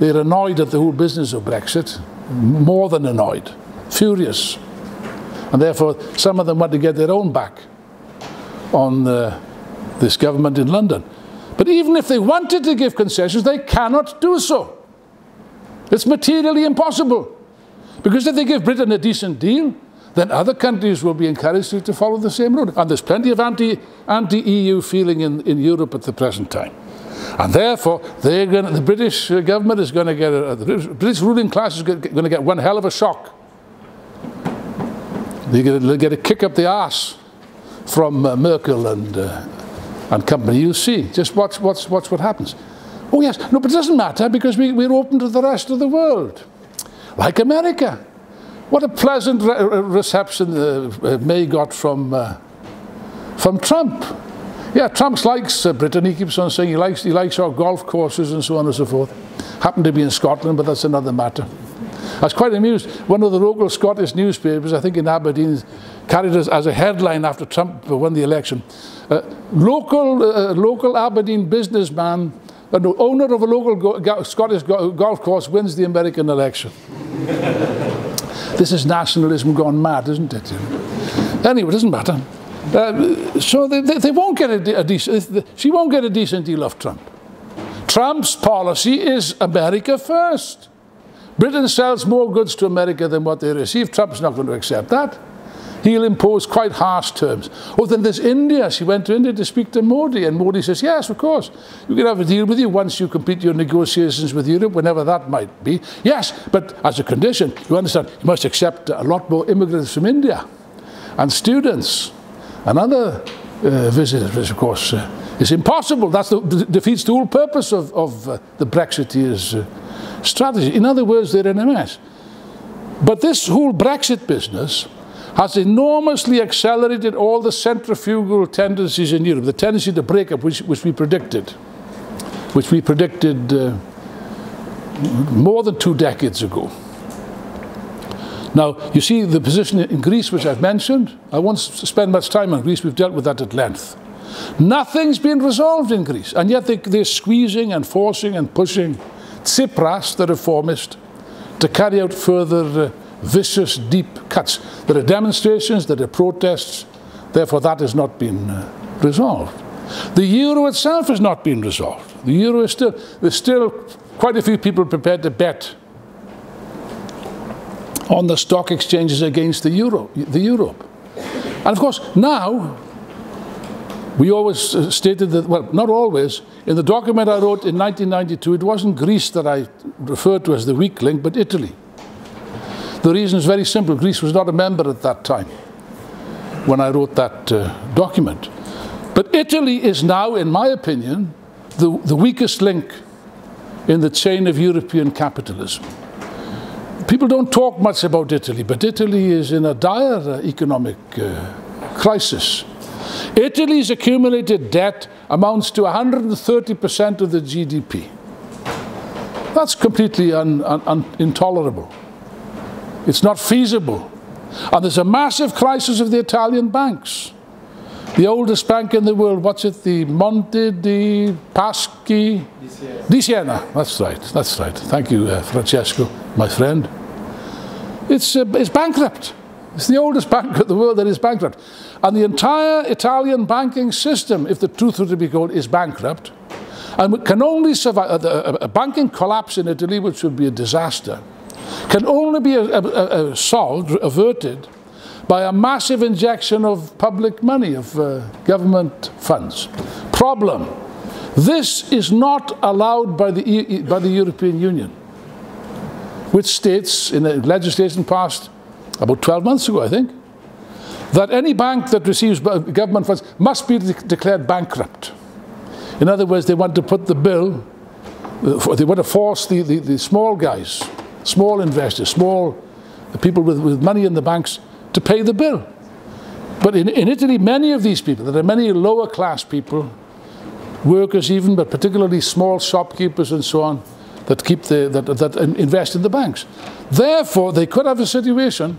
annoyed at the whole business of Brexit, more than annoyed, furious. And therefore, some of them want to get their own back on this government in London. But even if they wanted to give concessions, they cannot do so. It's materially impossible. Because if they give Britain a decent deal, then other countries will be encouraged to follow the same road. And there's plenty of anti-EU feeling in Europe at the present time. And therefore, the British government is going to get, the British ruling class is going to get one hell of a shock. They're going to get a kick up the arse from Merkel and company. You see, just watch what happens. Oh yes, no, but it doesn't matter because we're open to the rest of the world, like America. What a pleasant reception May got from Trump. Yeah, Trump likes Britain. He keeps on saying he likes our golf courses and so on and so forth. Happened to be in Scotland, but that's another matter. I was quite amused. One of the local Scottish newspapers, I think in Aberdeen, carried us as a headline after Trump won the election. Local Aberdeen businessman, owner of a local Scottish golf course wins the American election. This is nationalism gone mad, isn't it? Anyway, it doesn't matter. So they won't get she won't get a decent deal of Trump. Trump's policy is America first. Britain sells more goods to America than what they receive. Trump's not going to accept that. He'll impose quite harsh terms. Oh, then there's India. She went to India to speak to Modi, and Modi says, yes, of course, you can have a deal with you once you complete your negotiations with Europe, whenever that might be. Yes, but as a condition, you understand, you must accept a lot more immigrants from India, and students, and other visitors, which, of course, is impossible. That defeats the whole purpose of the Brexiteers' strategy. In other words, they're in a mess. But this whole Brexit business has enormously accelerated all the centrifugal tendencies in Europe, the tendency to break up, which we predicted more than 2 decades ago. Now, you see the position in Greece, which I've mentioned. I won't spend much time on Greece. We've dealt with that at length. Nothing's been resolved in Greece, and yet they're squeezing and forcing and pushing Tsipras, the reformist, to carry out further vicious, deep cuts. There are demonstrations, there are protests, therefore that has not been resolved. The euro itself has not been resolved. The euro is still, there's still quite a few people prepared to bet on the stock exchanges against the euro. And of course, now, we always stated that, well, not always, in the document I wrote in 1992, it wasn't Greece that I referred to as the weak link, but Italy. The reason is very simple. Greece was not a member at that time when I wrote that document. But Italy is now, in my opinion, the weakest link in the chain of European capitalism. People don't talk much about Italy, but Italy is in a dire economic crisis. Italy's accumulated debt amounts to 130% of the GDP. That's completely intolerable. It's not feasible. And there's a massive crisis of the Italian banks. The oldest bank in the world, what's it? The Monte di Paschi di Siena. That's right. Thank you, Francesco, my friend. It's bankrupt. It's the oldest bank in the world that is bankrupt. And the entire Italian banking system, if the truth were to be told, is bankrupt. And it can only survive, a banking collapse in Italy, which would be a disaster, can only be solved, averted, by a massive injection of public money, of government funds. Problem. This is not allowed by the European Union, which states in a legislation passed about 12 months ago, I think, that any bank that receives government funds must be declared bankrupt. In other words, they want to put the bill, they want to force the small guys, small investors, the people with money in the banks, to pay the bill. But in Italy, many of these people, there are many lower class people, workers even, but particularly small shopkeepers and so on, that that invest in the banks. Therefore, they could have a situation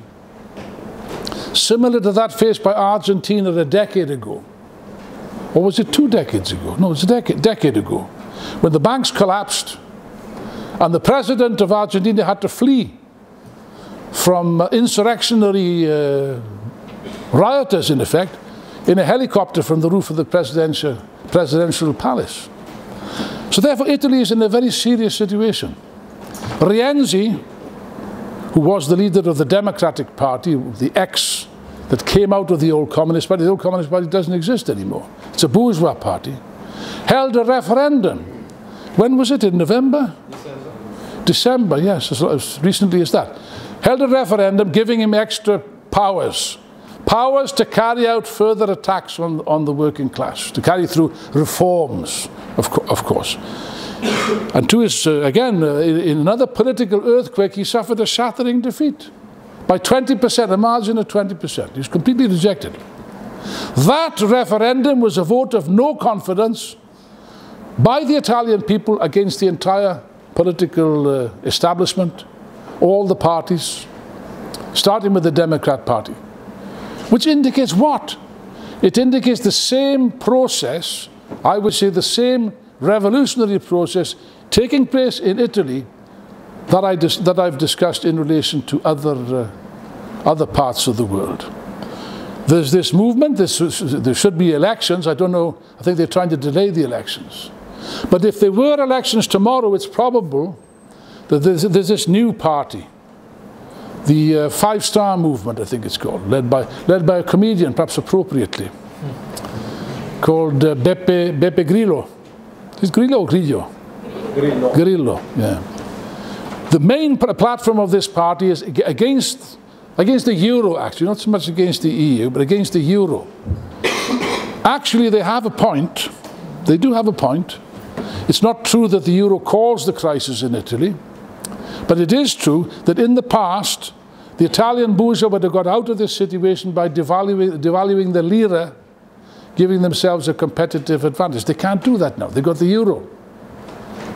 similar to that faced by Argentina a decade ago. Or was it 2 decades ago? No, it's a decade ago, when the banks collapsed and the president of Argentina had to flee from insurrectionary rioters, in effect, in a helicopter from the roof of the presidential palace. So therefore, Italy is in a very serious situation. Rienzi, who was the leader of the Democratic Party, the X that came out of the old Communist Party — the old Communist Party doesn't exist anymore, it's a bourgeois party — held a referendum. When was it? In November? December, yes, as recently as that. Held a referendum giving him extra powers. Powers to carry out further attacks on the working class, to carry through reforms, of course. And to his, in another political earthquake, he suffered a shattering defeat by 20%, a margin of 20%. He was completely rejected. That referendum was a vote of no confidence by the Italian people against the entire political establishment, all the parties, starting with the Democrat Party. Which indicates what? It indicates the same process, I would say the same revolutionary process taking place in Italy that I've discussed in relation to other parts of the world. There's this movement, there should be elections. I don't know, I think they're trying to delay the elections. But if there were elections tomorrow, it's probable that there's this new party, the Five-Star Movement, I think it's called, led by a comedian, perhaps appropriately, called Beppe Grillo. Is Grillo or Grillo? Grillo. Grillo, yeah. The main platform of this party is against the Euro, actually, not so much against the EU, but against the Euro. Actually, they have a point. They do have a point. It's not true that the Euro caused the crisis in Italy. But it is true that in the past, the Italian bourgeois would have got out of this situation by devaluing the lira, giving themselves a competitive advantage. They can't do that now. They've got the euro.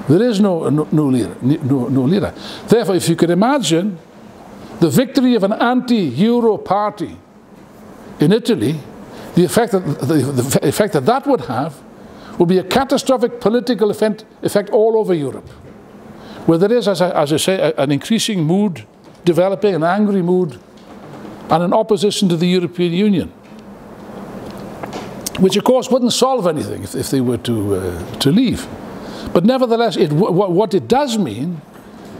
There is no lira. Therefore, if you can imagine, the victory of an anti-euro party in Italy, the effect that that would have would be a catastrophic political effect all over Europe. Where there is, as I say, an increasing mood developing, an angry mood, and an opposition to the European Union. Which, of course, wouldn't solve anything if they were to leave. But nevertheless, what it does mean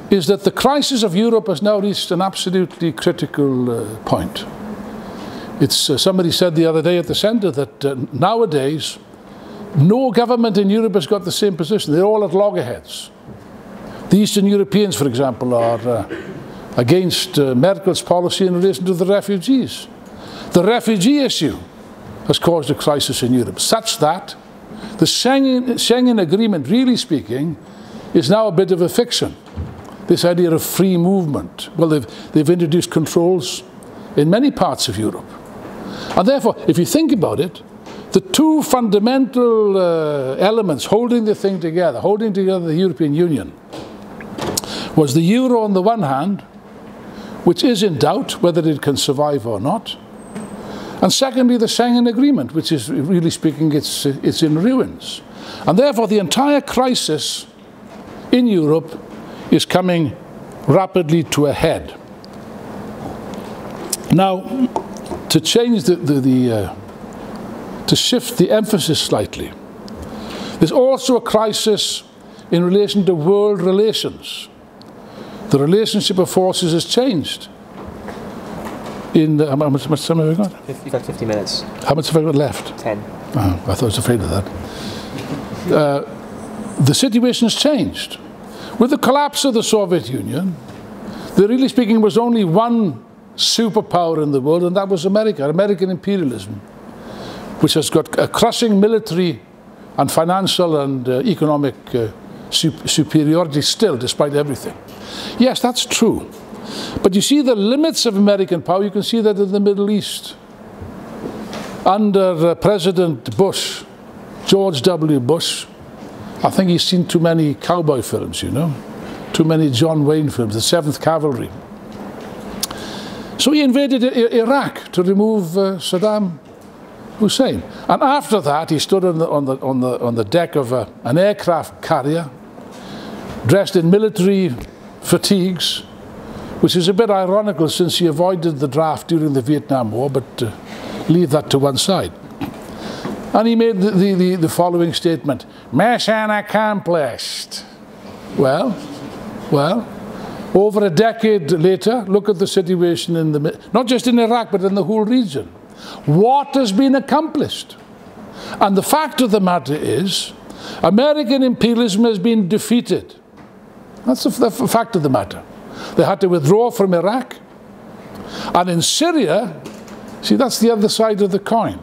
is that the crisis of Europe has now reached an absolutely critical point. It's, somebody said the other day at the centre that nowadays no government in Europe has got the same position. They're all at loggerheads. The Eastern Europeans, for example, are against Merkel's policy in relation to the refugees. The refugee issue has caused a crisis in Europe, such that the Schengen Agreement, really speaking, is now a bit of a fiction. This idea of free movement. Well, they've introduced controls in many parts of Europe. And therefore, if you think about it, the two fundamental elements holding the thing together, holding together the European Union, was the euro on the one hand, which is in doubt whether it can survive or not, and secondly the Schengen Agreement, which is, really speaking, it's in ruins. And therefore the entire crisis in Europe is coming rapidly to a head. Now, to change to shift the emphasis slightly, there's also a crisis in relation to world relations. The relationship of forces has changed. In the, how much time have we got? You've got 50 minutes. How much have I got left? 10. Oh, I thought I was afraid of that. The situation has changed. With the collapse of the Soviet Union, there really speaking was only one superpower in the world, and that was America, American imperialism, which has got a crushing military and financial and economic superiority still, despite everything. Yes, that's true. But you see the limits of American power. You can see that in the Middle East. Under President Bush, George W. Bush, I think he's seen too many cowboy films, you know, too many John Wayne films, the 7th Cavalry. So he invaded Iraq to remove Saddam Hussein. And after that, he stood on the deck of an aircraft carrier, dressed in military fatigues, which is a bit ironical since he avoided the draft during the Vietnam War, but leave that to one side. And he made the following statement: "Mission accomplished." Well, over a decade later, look at the situation in the, not just in Iraq, but in the whole region. What has been accomplished? And the fact of the matter is, American imperialism has been defeated. That's the fact of the matter. They had to withdraw from Iraq. And in Syria, see, that's the other side of the coin.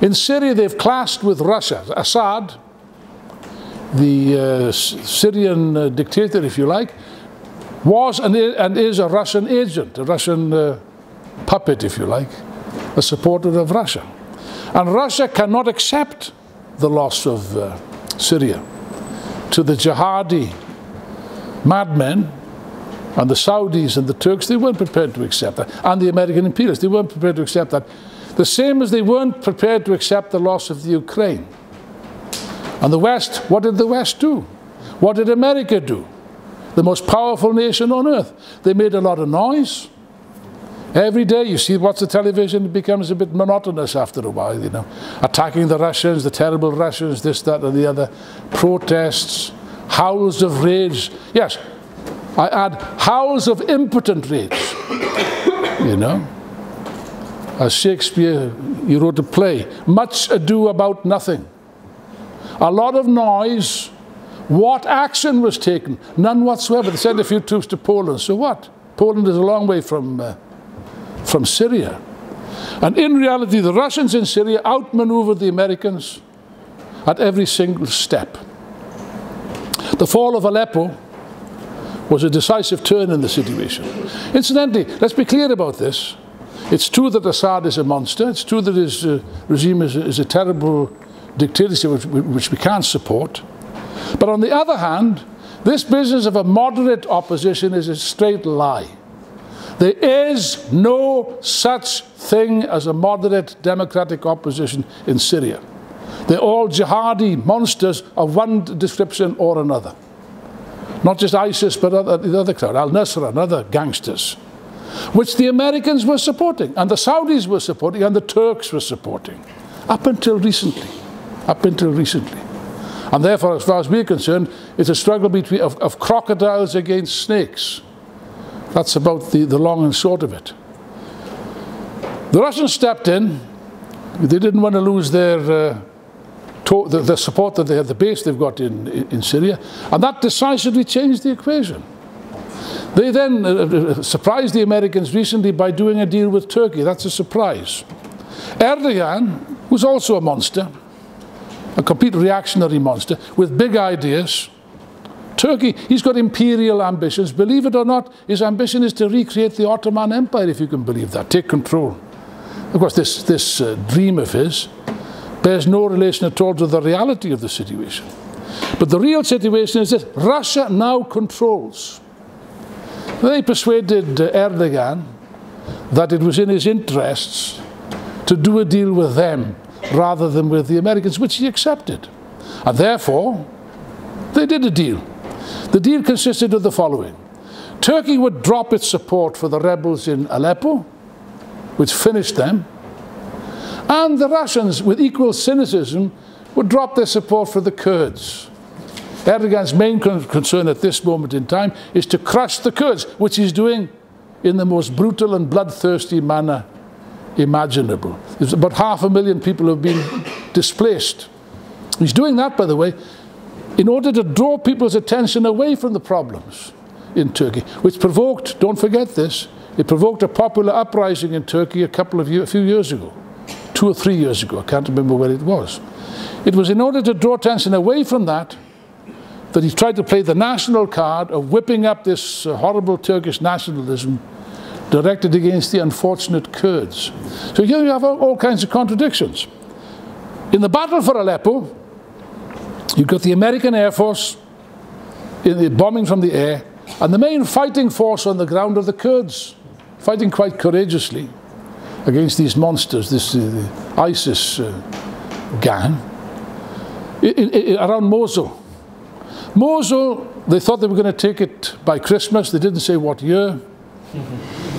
In Syria, they've clashed with Russia. Assad, the Syrian dictator, if you like, was and is a Russian agent, a Russian puppet, if you like, a supporter of Russia. And Russia cannot accept the loss of Syria to the jihadi madmen. And the Saudis and the Turks, they weren't prepared to accept that. And the American imperialists, they weren't prepared to accept that. The same as they weren't prepared to accept the loss of the Ukraine. And the West, what did the West do? What did America do? The most powerful nation on earth. They made a lot of noise. Every day you see, what's the television, it becomes a bit monotonous after a while, you know. Attacking the Russians, the terrible Russians, this, that, and the other. Protests, howls of rage. Yes. I add howls of impotent rage, you know. As Shakespeare, he wrote a play, Much Ado About Nothing. A lot of noise. What action was taken? None whatsoever. They sent a few troops to Poland. So what? Poland is a long way from Syria. And in reality, the Russians in Syria outmaneuvered the Americans at every single step. The fall of Aleppo was a decisive turn in the situation. Incidentally, let's be clear about this. It's true that Assad is a monster. It's true that his regime is a terrible dictatorship which we can't support. But on the other hand, this business of a moderate opposition is a straight lie. There is no such thing as a moderate democratic opposition in Syria. They're all jihadi monsters of one description or another. Not just ISIS, but the other crowd, al-Nusra and other gangsters, which the Americans were supporting, and the Saudis were supporting, and the Turks were supporting, up until recently. And therefore, as far as we're concerned, it's a struggle between, of crocodiles against snakes. That's about the long and short of it. The Russians stepped in. They didn't want to lose the support that they had, the base they've got in Syria. And that decisively changed the equation. They then surprised the Americans recently by doing a deal with Turkey. That's a surprise. Erdogan, who's also a monster, a complete reactionary monster, with big ideas. Turkey, he's got imperial ambitions. Believe it or not, his ambition is to recreate the Ottoman Empire, if you can believe that, take control. Of course, this dream of his bears no relation at all to the reality of the situation. But the real situation is this: Russia now controls. They persuaded Erdogan that it was in his interests to do a deal with them rather than with the Americans, which he accepted. And therefore, they did a deal. The deal consisted of the following. Turkey would drop its support for the rebels in Aleppo, which finished them, and the Russians, with equal cynicism, would drop their support for the Kurds. Erdogan's main concern at this moment in time is to crush the Kurds, which he's doing in the most brutal and bloodthirsty manner imaginable. There's about 500,000 people who have been displaced. He's doing that, by the way, in order to draw people's attention away from the problems in Turkey, which provoked, don't forget this, it provoked a popular uprising in Turkey a few years ago, 2 or 3 years ago, I can't remember where it was. It was in order to draw attention away from that that he tried to play the national card of whipping up this horrible Turkish nationalism directed against the unfortunate Kurds. So here you have all kinds of contradictions. In the battle for Aleppo, you've got the American Air Force in the bombing from the air, and the main fighting force on the ground are the Kurds, fighting quite courageously against these monsters, this ISIS gang, around Mosul. Mosul, they thought they were going to take it by Christmas. They didn't say what year.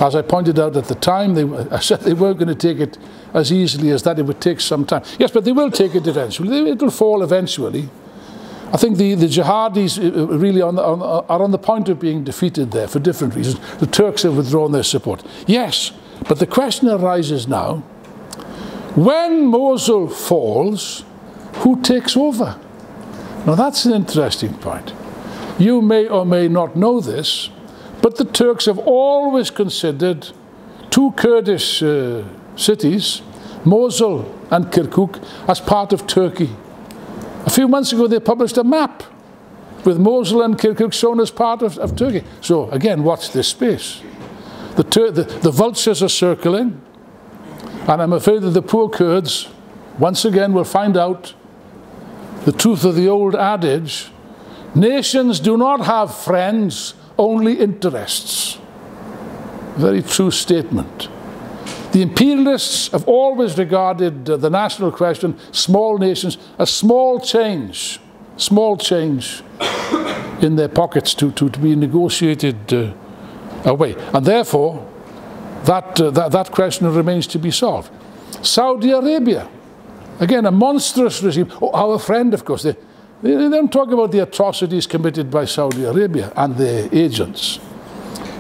As I pointed out at the time, I said they weren't going to take it as easily as that. It would take some time. Yes, but they will take it eventually. It'll fall eventually. I think the jihadis really are on the point of being defeated there for different reasons. The Turks have withdrawn their support. Yes, but the question arises now, when Mosul falls, who takes over? Now that's an interesting point. You may or may not know this, but the Turks have always considered two Kurdish cities, Mosul and Kirkuk, as part of Turkey. A few months ago they published a map with Mosul and Kirkuk shown as part of Turkey. So again, watch this space. The vultures are circling, and I'm afraid that the poor Kurds once again will find out the truth of the old adage: nations do not have friends, only interests. Very true statement. The imperialists have always regarded the national question, small nations, as small change in their pockets to be negotiated away. And therefore, that question remains to be solved. Saudi Arabia, again, a monstrous regime. Oh, our friend, of course. They don't talk about the atrocities committed by Saudi Arabia and their agents.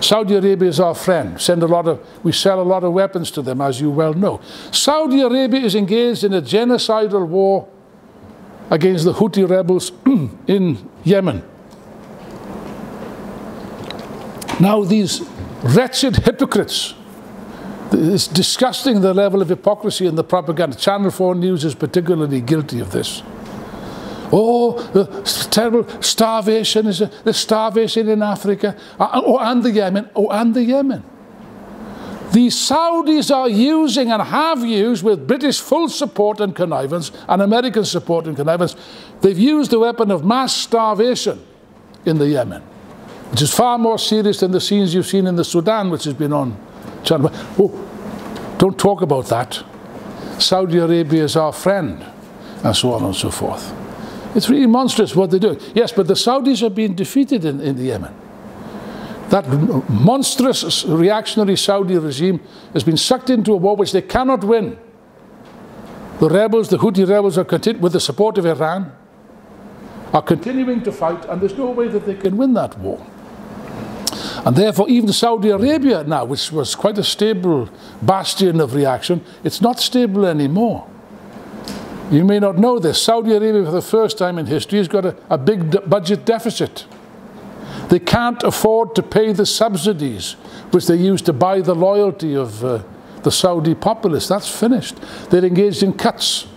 Saudi Arabia is our friend. We sell a lot of weapons to them, as you well know. Saudi Arabia is engaged in a genocidal war against the Houthi rebels in Yemen. Now these wretched hypocrites, it's disgusting the level of hypocrisy in the propaganda. Channel 4 News is particularly guilty of this. Oh, the terrible starvation, the starvation in Africa, and the Yemen. The Saudis are using and have used, with British full support and connivance, and American support and connivance, they've used the weapon of mass starvation in the Yemen, which is far more serious than the scenes you've seen in the Sudan, which has been on Channel 4. Oh, don't talk about that. Saudi Arabia is our friend, and so on and so forth. It's really monstrous what they're doing. Yes, but the Saudis are being defeated in the Yemen. That monstrous reactionary Saudi regime has been sucked into a war which they cannot win. The Houthi rebels, are content with the support of Iran. are continuing to fight, and there's no way that they can win that war. And therefore, even Saudi Arabia now, which was quite a stable bastion of reaction, it's not stable anymore. You may not know this. Saudi Arabia, for the first time in history, has got a big budget deficit. They can't afford to pay the subsidies which they use to buy the loyalty of the Saudi populace. That's finished. They're engaged in cuts.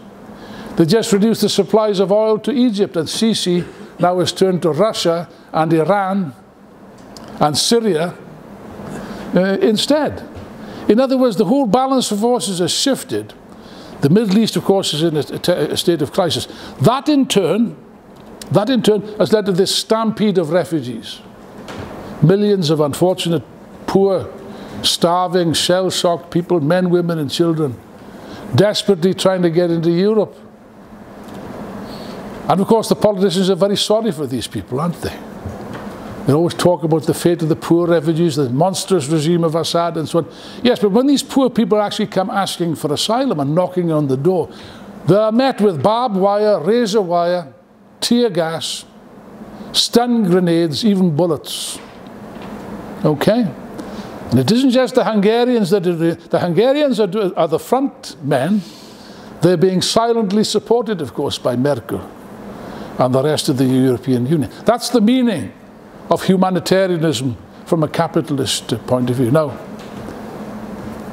They just reduced the supplies of oil to Egypt, and Sisi now has turned to Russia and Iran and Syria instead. In other words, the whole balance of forces has shifted. The Middle East, of course, is in a state of crisis. That in turn has led to this stampede of refugees. Millions of unfortunate, poor, starving, shell-shocked people, men, women and children, desperately trying to get into Europe. And of course the politicians are very sorry for these people, aren't they? They always talk about the fate of the poor refugees, the monstrous regime of Assad and so on. Yes, but when these poor people actually come asking for asylum and knocking on the door, they are met with barbed wire, razor wire, tear gas, stun grenades, even bullets. Okay? And it isn't just the Hungarians that do it. The Hungarians are the front men. They're being silently supported, of course, by Merkel and the rest of the European Union. That's the meaning of humanitarianism from a capitalist point of view. Now,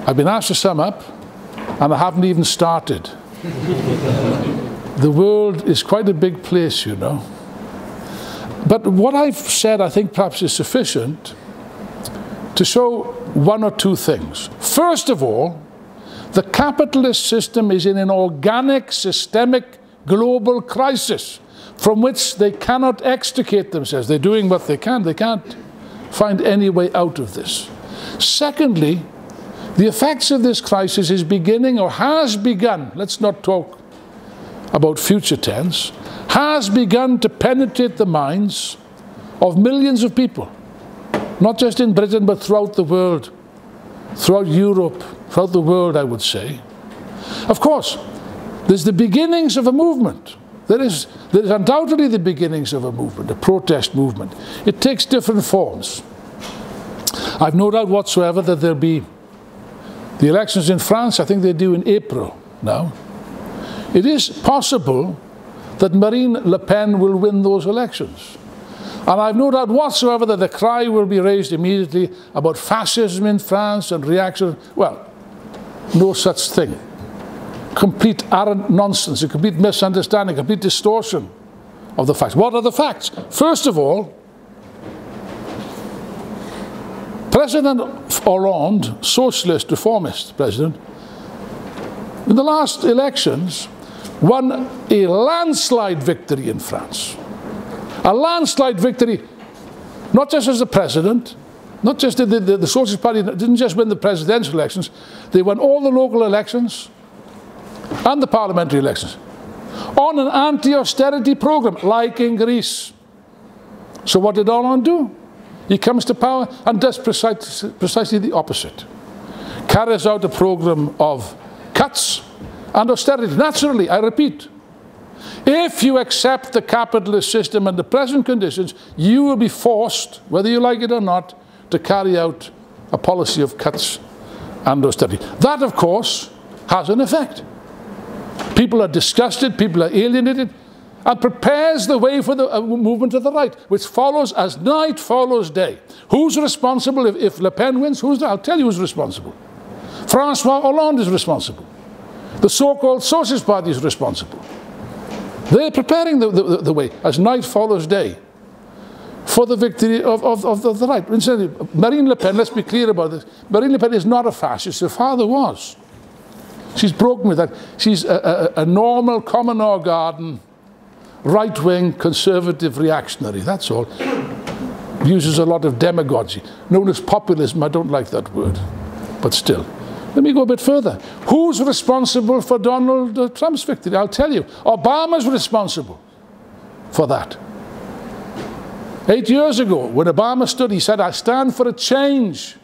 I've been asked to sum up, and I haven't even started. The world is quite a big place, you know. But what I've said, I think, perhaps is sufficient to show one or two things. First of all, the capitalist system is in an organic, systemic, global crisis from which they cannot extricate themselves. They're doing what they can. They can't find any way out of this. Secondly, the effects of this crisis is beginning, or has begun, let's not talk about future tense, has begun to penetrate the minds of millions of people. Not just in Britain, but throughout the world, throughout Europe, throughout the world, I would say. Of course, there's the beginnings of a movement. There is undoubtedly the beginnings of a movement, a protest movement. It takes different forms. I've no doubt whatsoever that there'll be the elections in France, I think they're due in April now. It is possible that Marine Le Pen will win those elections. And I've no doubt whatsoever that the cry will be raised immediately about fascism in France and reaction. Well, no such thing. Complete arrant nonsense, a complete misunderstanding, complete distortion of the facts. What are the facts? First of all, President Hollande, socialist, reformist president, in the last elections won a landslide victory in France. A landslide victory, not just as the president, not just the Socialist Party didn't just win the presidential elections, they won all the local elections and the parliamentary elections on an anti-austerity program, like in Greece. So what did Hollande do? He comes to power and does precisely the opposite. Carries out a program of cuts and austerity. Naturally, I repeat, if you accept the capitalist system and the present conditions, you will be forced, whether you like it or not, to carry out a policy of cuts and austerity. That, of course, has an effect. People are disgusted, people are alienated, and prepares the way for the movement of the right, which follows as night follows day. Who's responsible if Le Pen wins? I'll tell you who's responsible. Francois Hollande is responsible. The so-called Socialist Party is responsible. They're preparing the way, as night follows day, for the victory of the right. Incidentally, Marine Le Pen, let's be clear about this, Marine Le Pen is not a fascist. Her father was. She's broken with that. She's a normal, common or garden, right-wing, conservative reactionary, that's all. Uses a lot of demagogy, known as populism. I don't like that word, but still. Let me go a bit further. Who's responsible for Donald Trump's victory? I'll tell you. Obama's responsible for that. 8 years ago, when Obama stood, he said, "I stand for a change."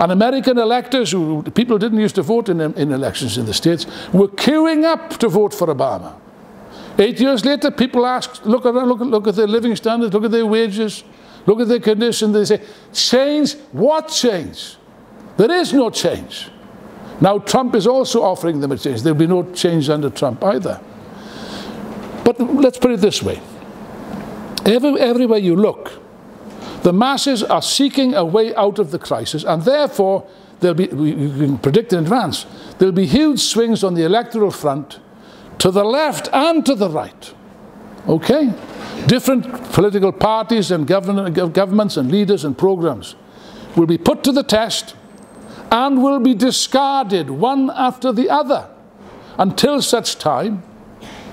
And American electors, who people didn't used to vote in elections in the States, were queuing up to vote for Obama. 8 years later, people ask, look around, look at their living standards, look at their wages, look at their condition. They say, change? What change? There is no change. Now, Trump is also offering them a change. There will be no change under Trump either. But let's put it this way. Everywhere you look, the masses are seeking a way out of the crisis, and therefore, you can predict in advance, there will be huge swings on the electoral front to the left and to the right. Okay? Different political parties and governments and leaders and programs will be put to the test and will be discarded one after the other until such time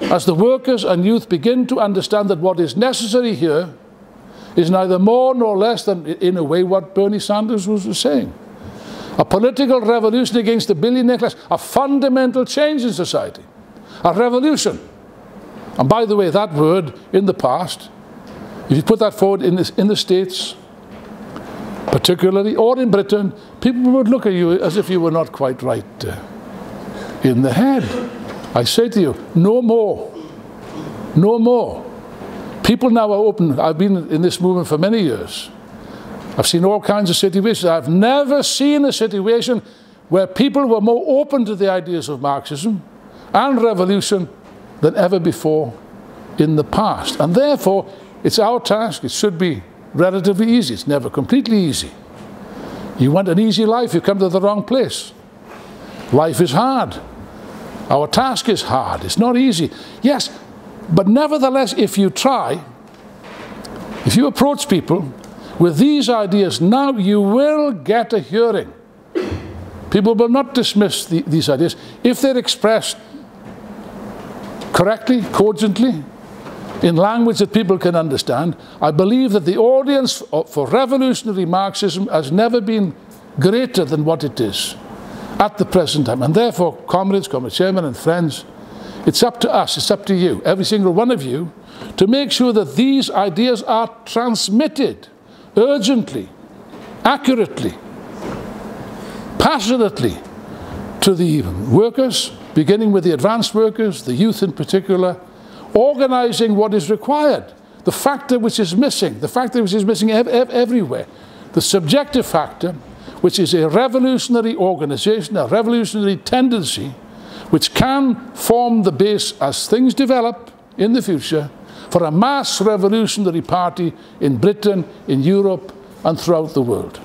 as the workers and youth begin to understand that what is necessary here is neither more nor less than, in a way, what Bernie Sanders was saying. A political revolution against the billionaire class, a fundamental change in society, a revolution. And by the way, that word in the past, if you put that forward in the States, particularly, or in Britain, people would look at you as if you were not quite right in the head. I say to you, no more. No more. People now are open. I've been in this movement for many years. I've seen all kinds of situations. I've never seen a situation where people were more open to the ideas of Marxism and revolution than ever before in the past. And therefore, it's our task. It should be relatively easy. It's never completely easy. You want an easy life, you come to the wrong place. Life is hard. Our task is hard. It's not easy. Yes, but nevertheless, if you try, if you approach people with these ideas now, you will get a hearing. People will not dismiss these ideas. If they're expressed correctly, cogently, in language that people can understand, I believe that the audience for revolutionary Marxism has never been greater than what it is at the present time. And therefore, comrades, comrade chairman and friends, it's up to us, it's up to you, every single one of you, to make sure that these ideas are transmitted urgently, accurately, passionately to the workers, beginning with the advanced workers, the youth in particular, organizing what is required, the factor which is missing, the factor which is missing everywhere, the subjective factor, which is a revolutionary organization, a revolutionary tendency, which can form the base as things develop in the future for a mass revolutionary party in Britain, in Europe, and throughout the world.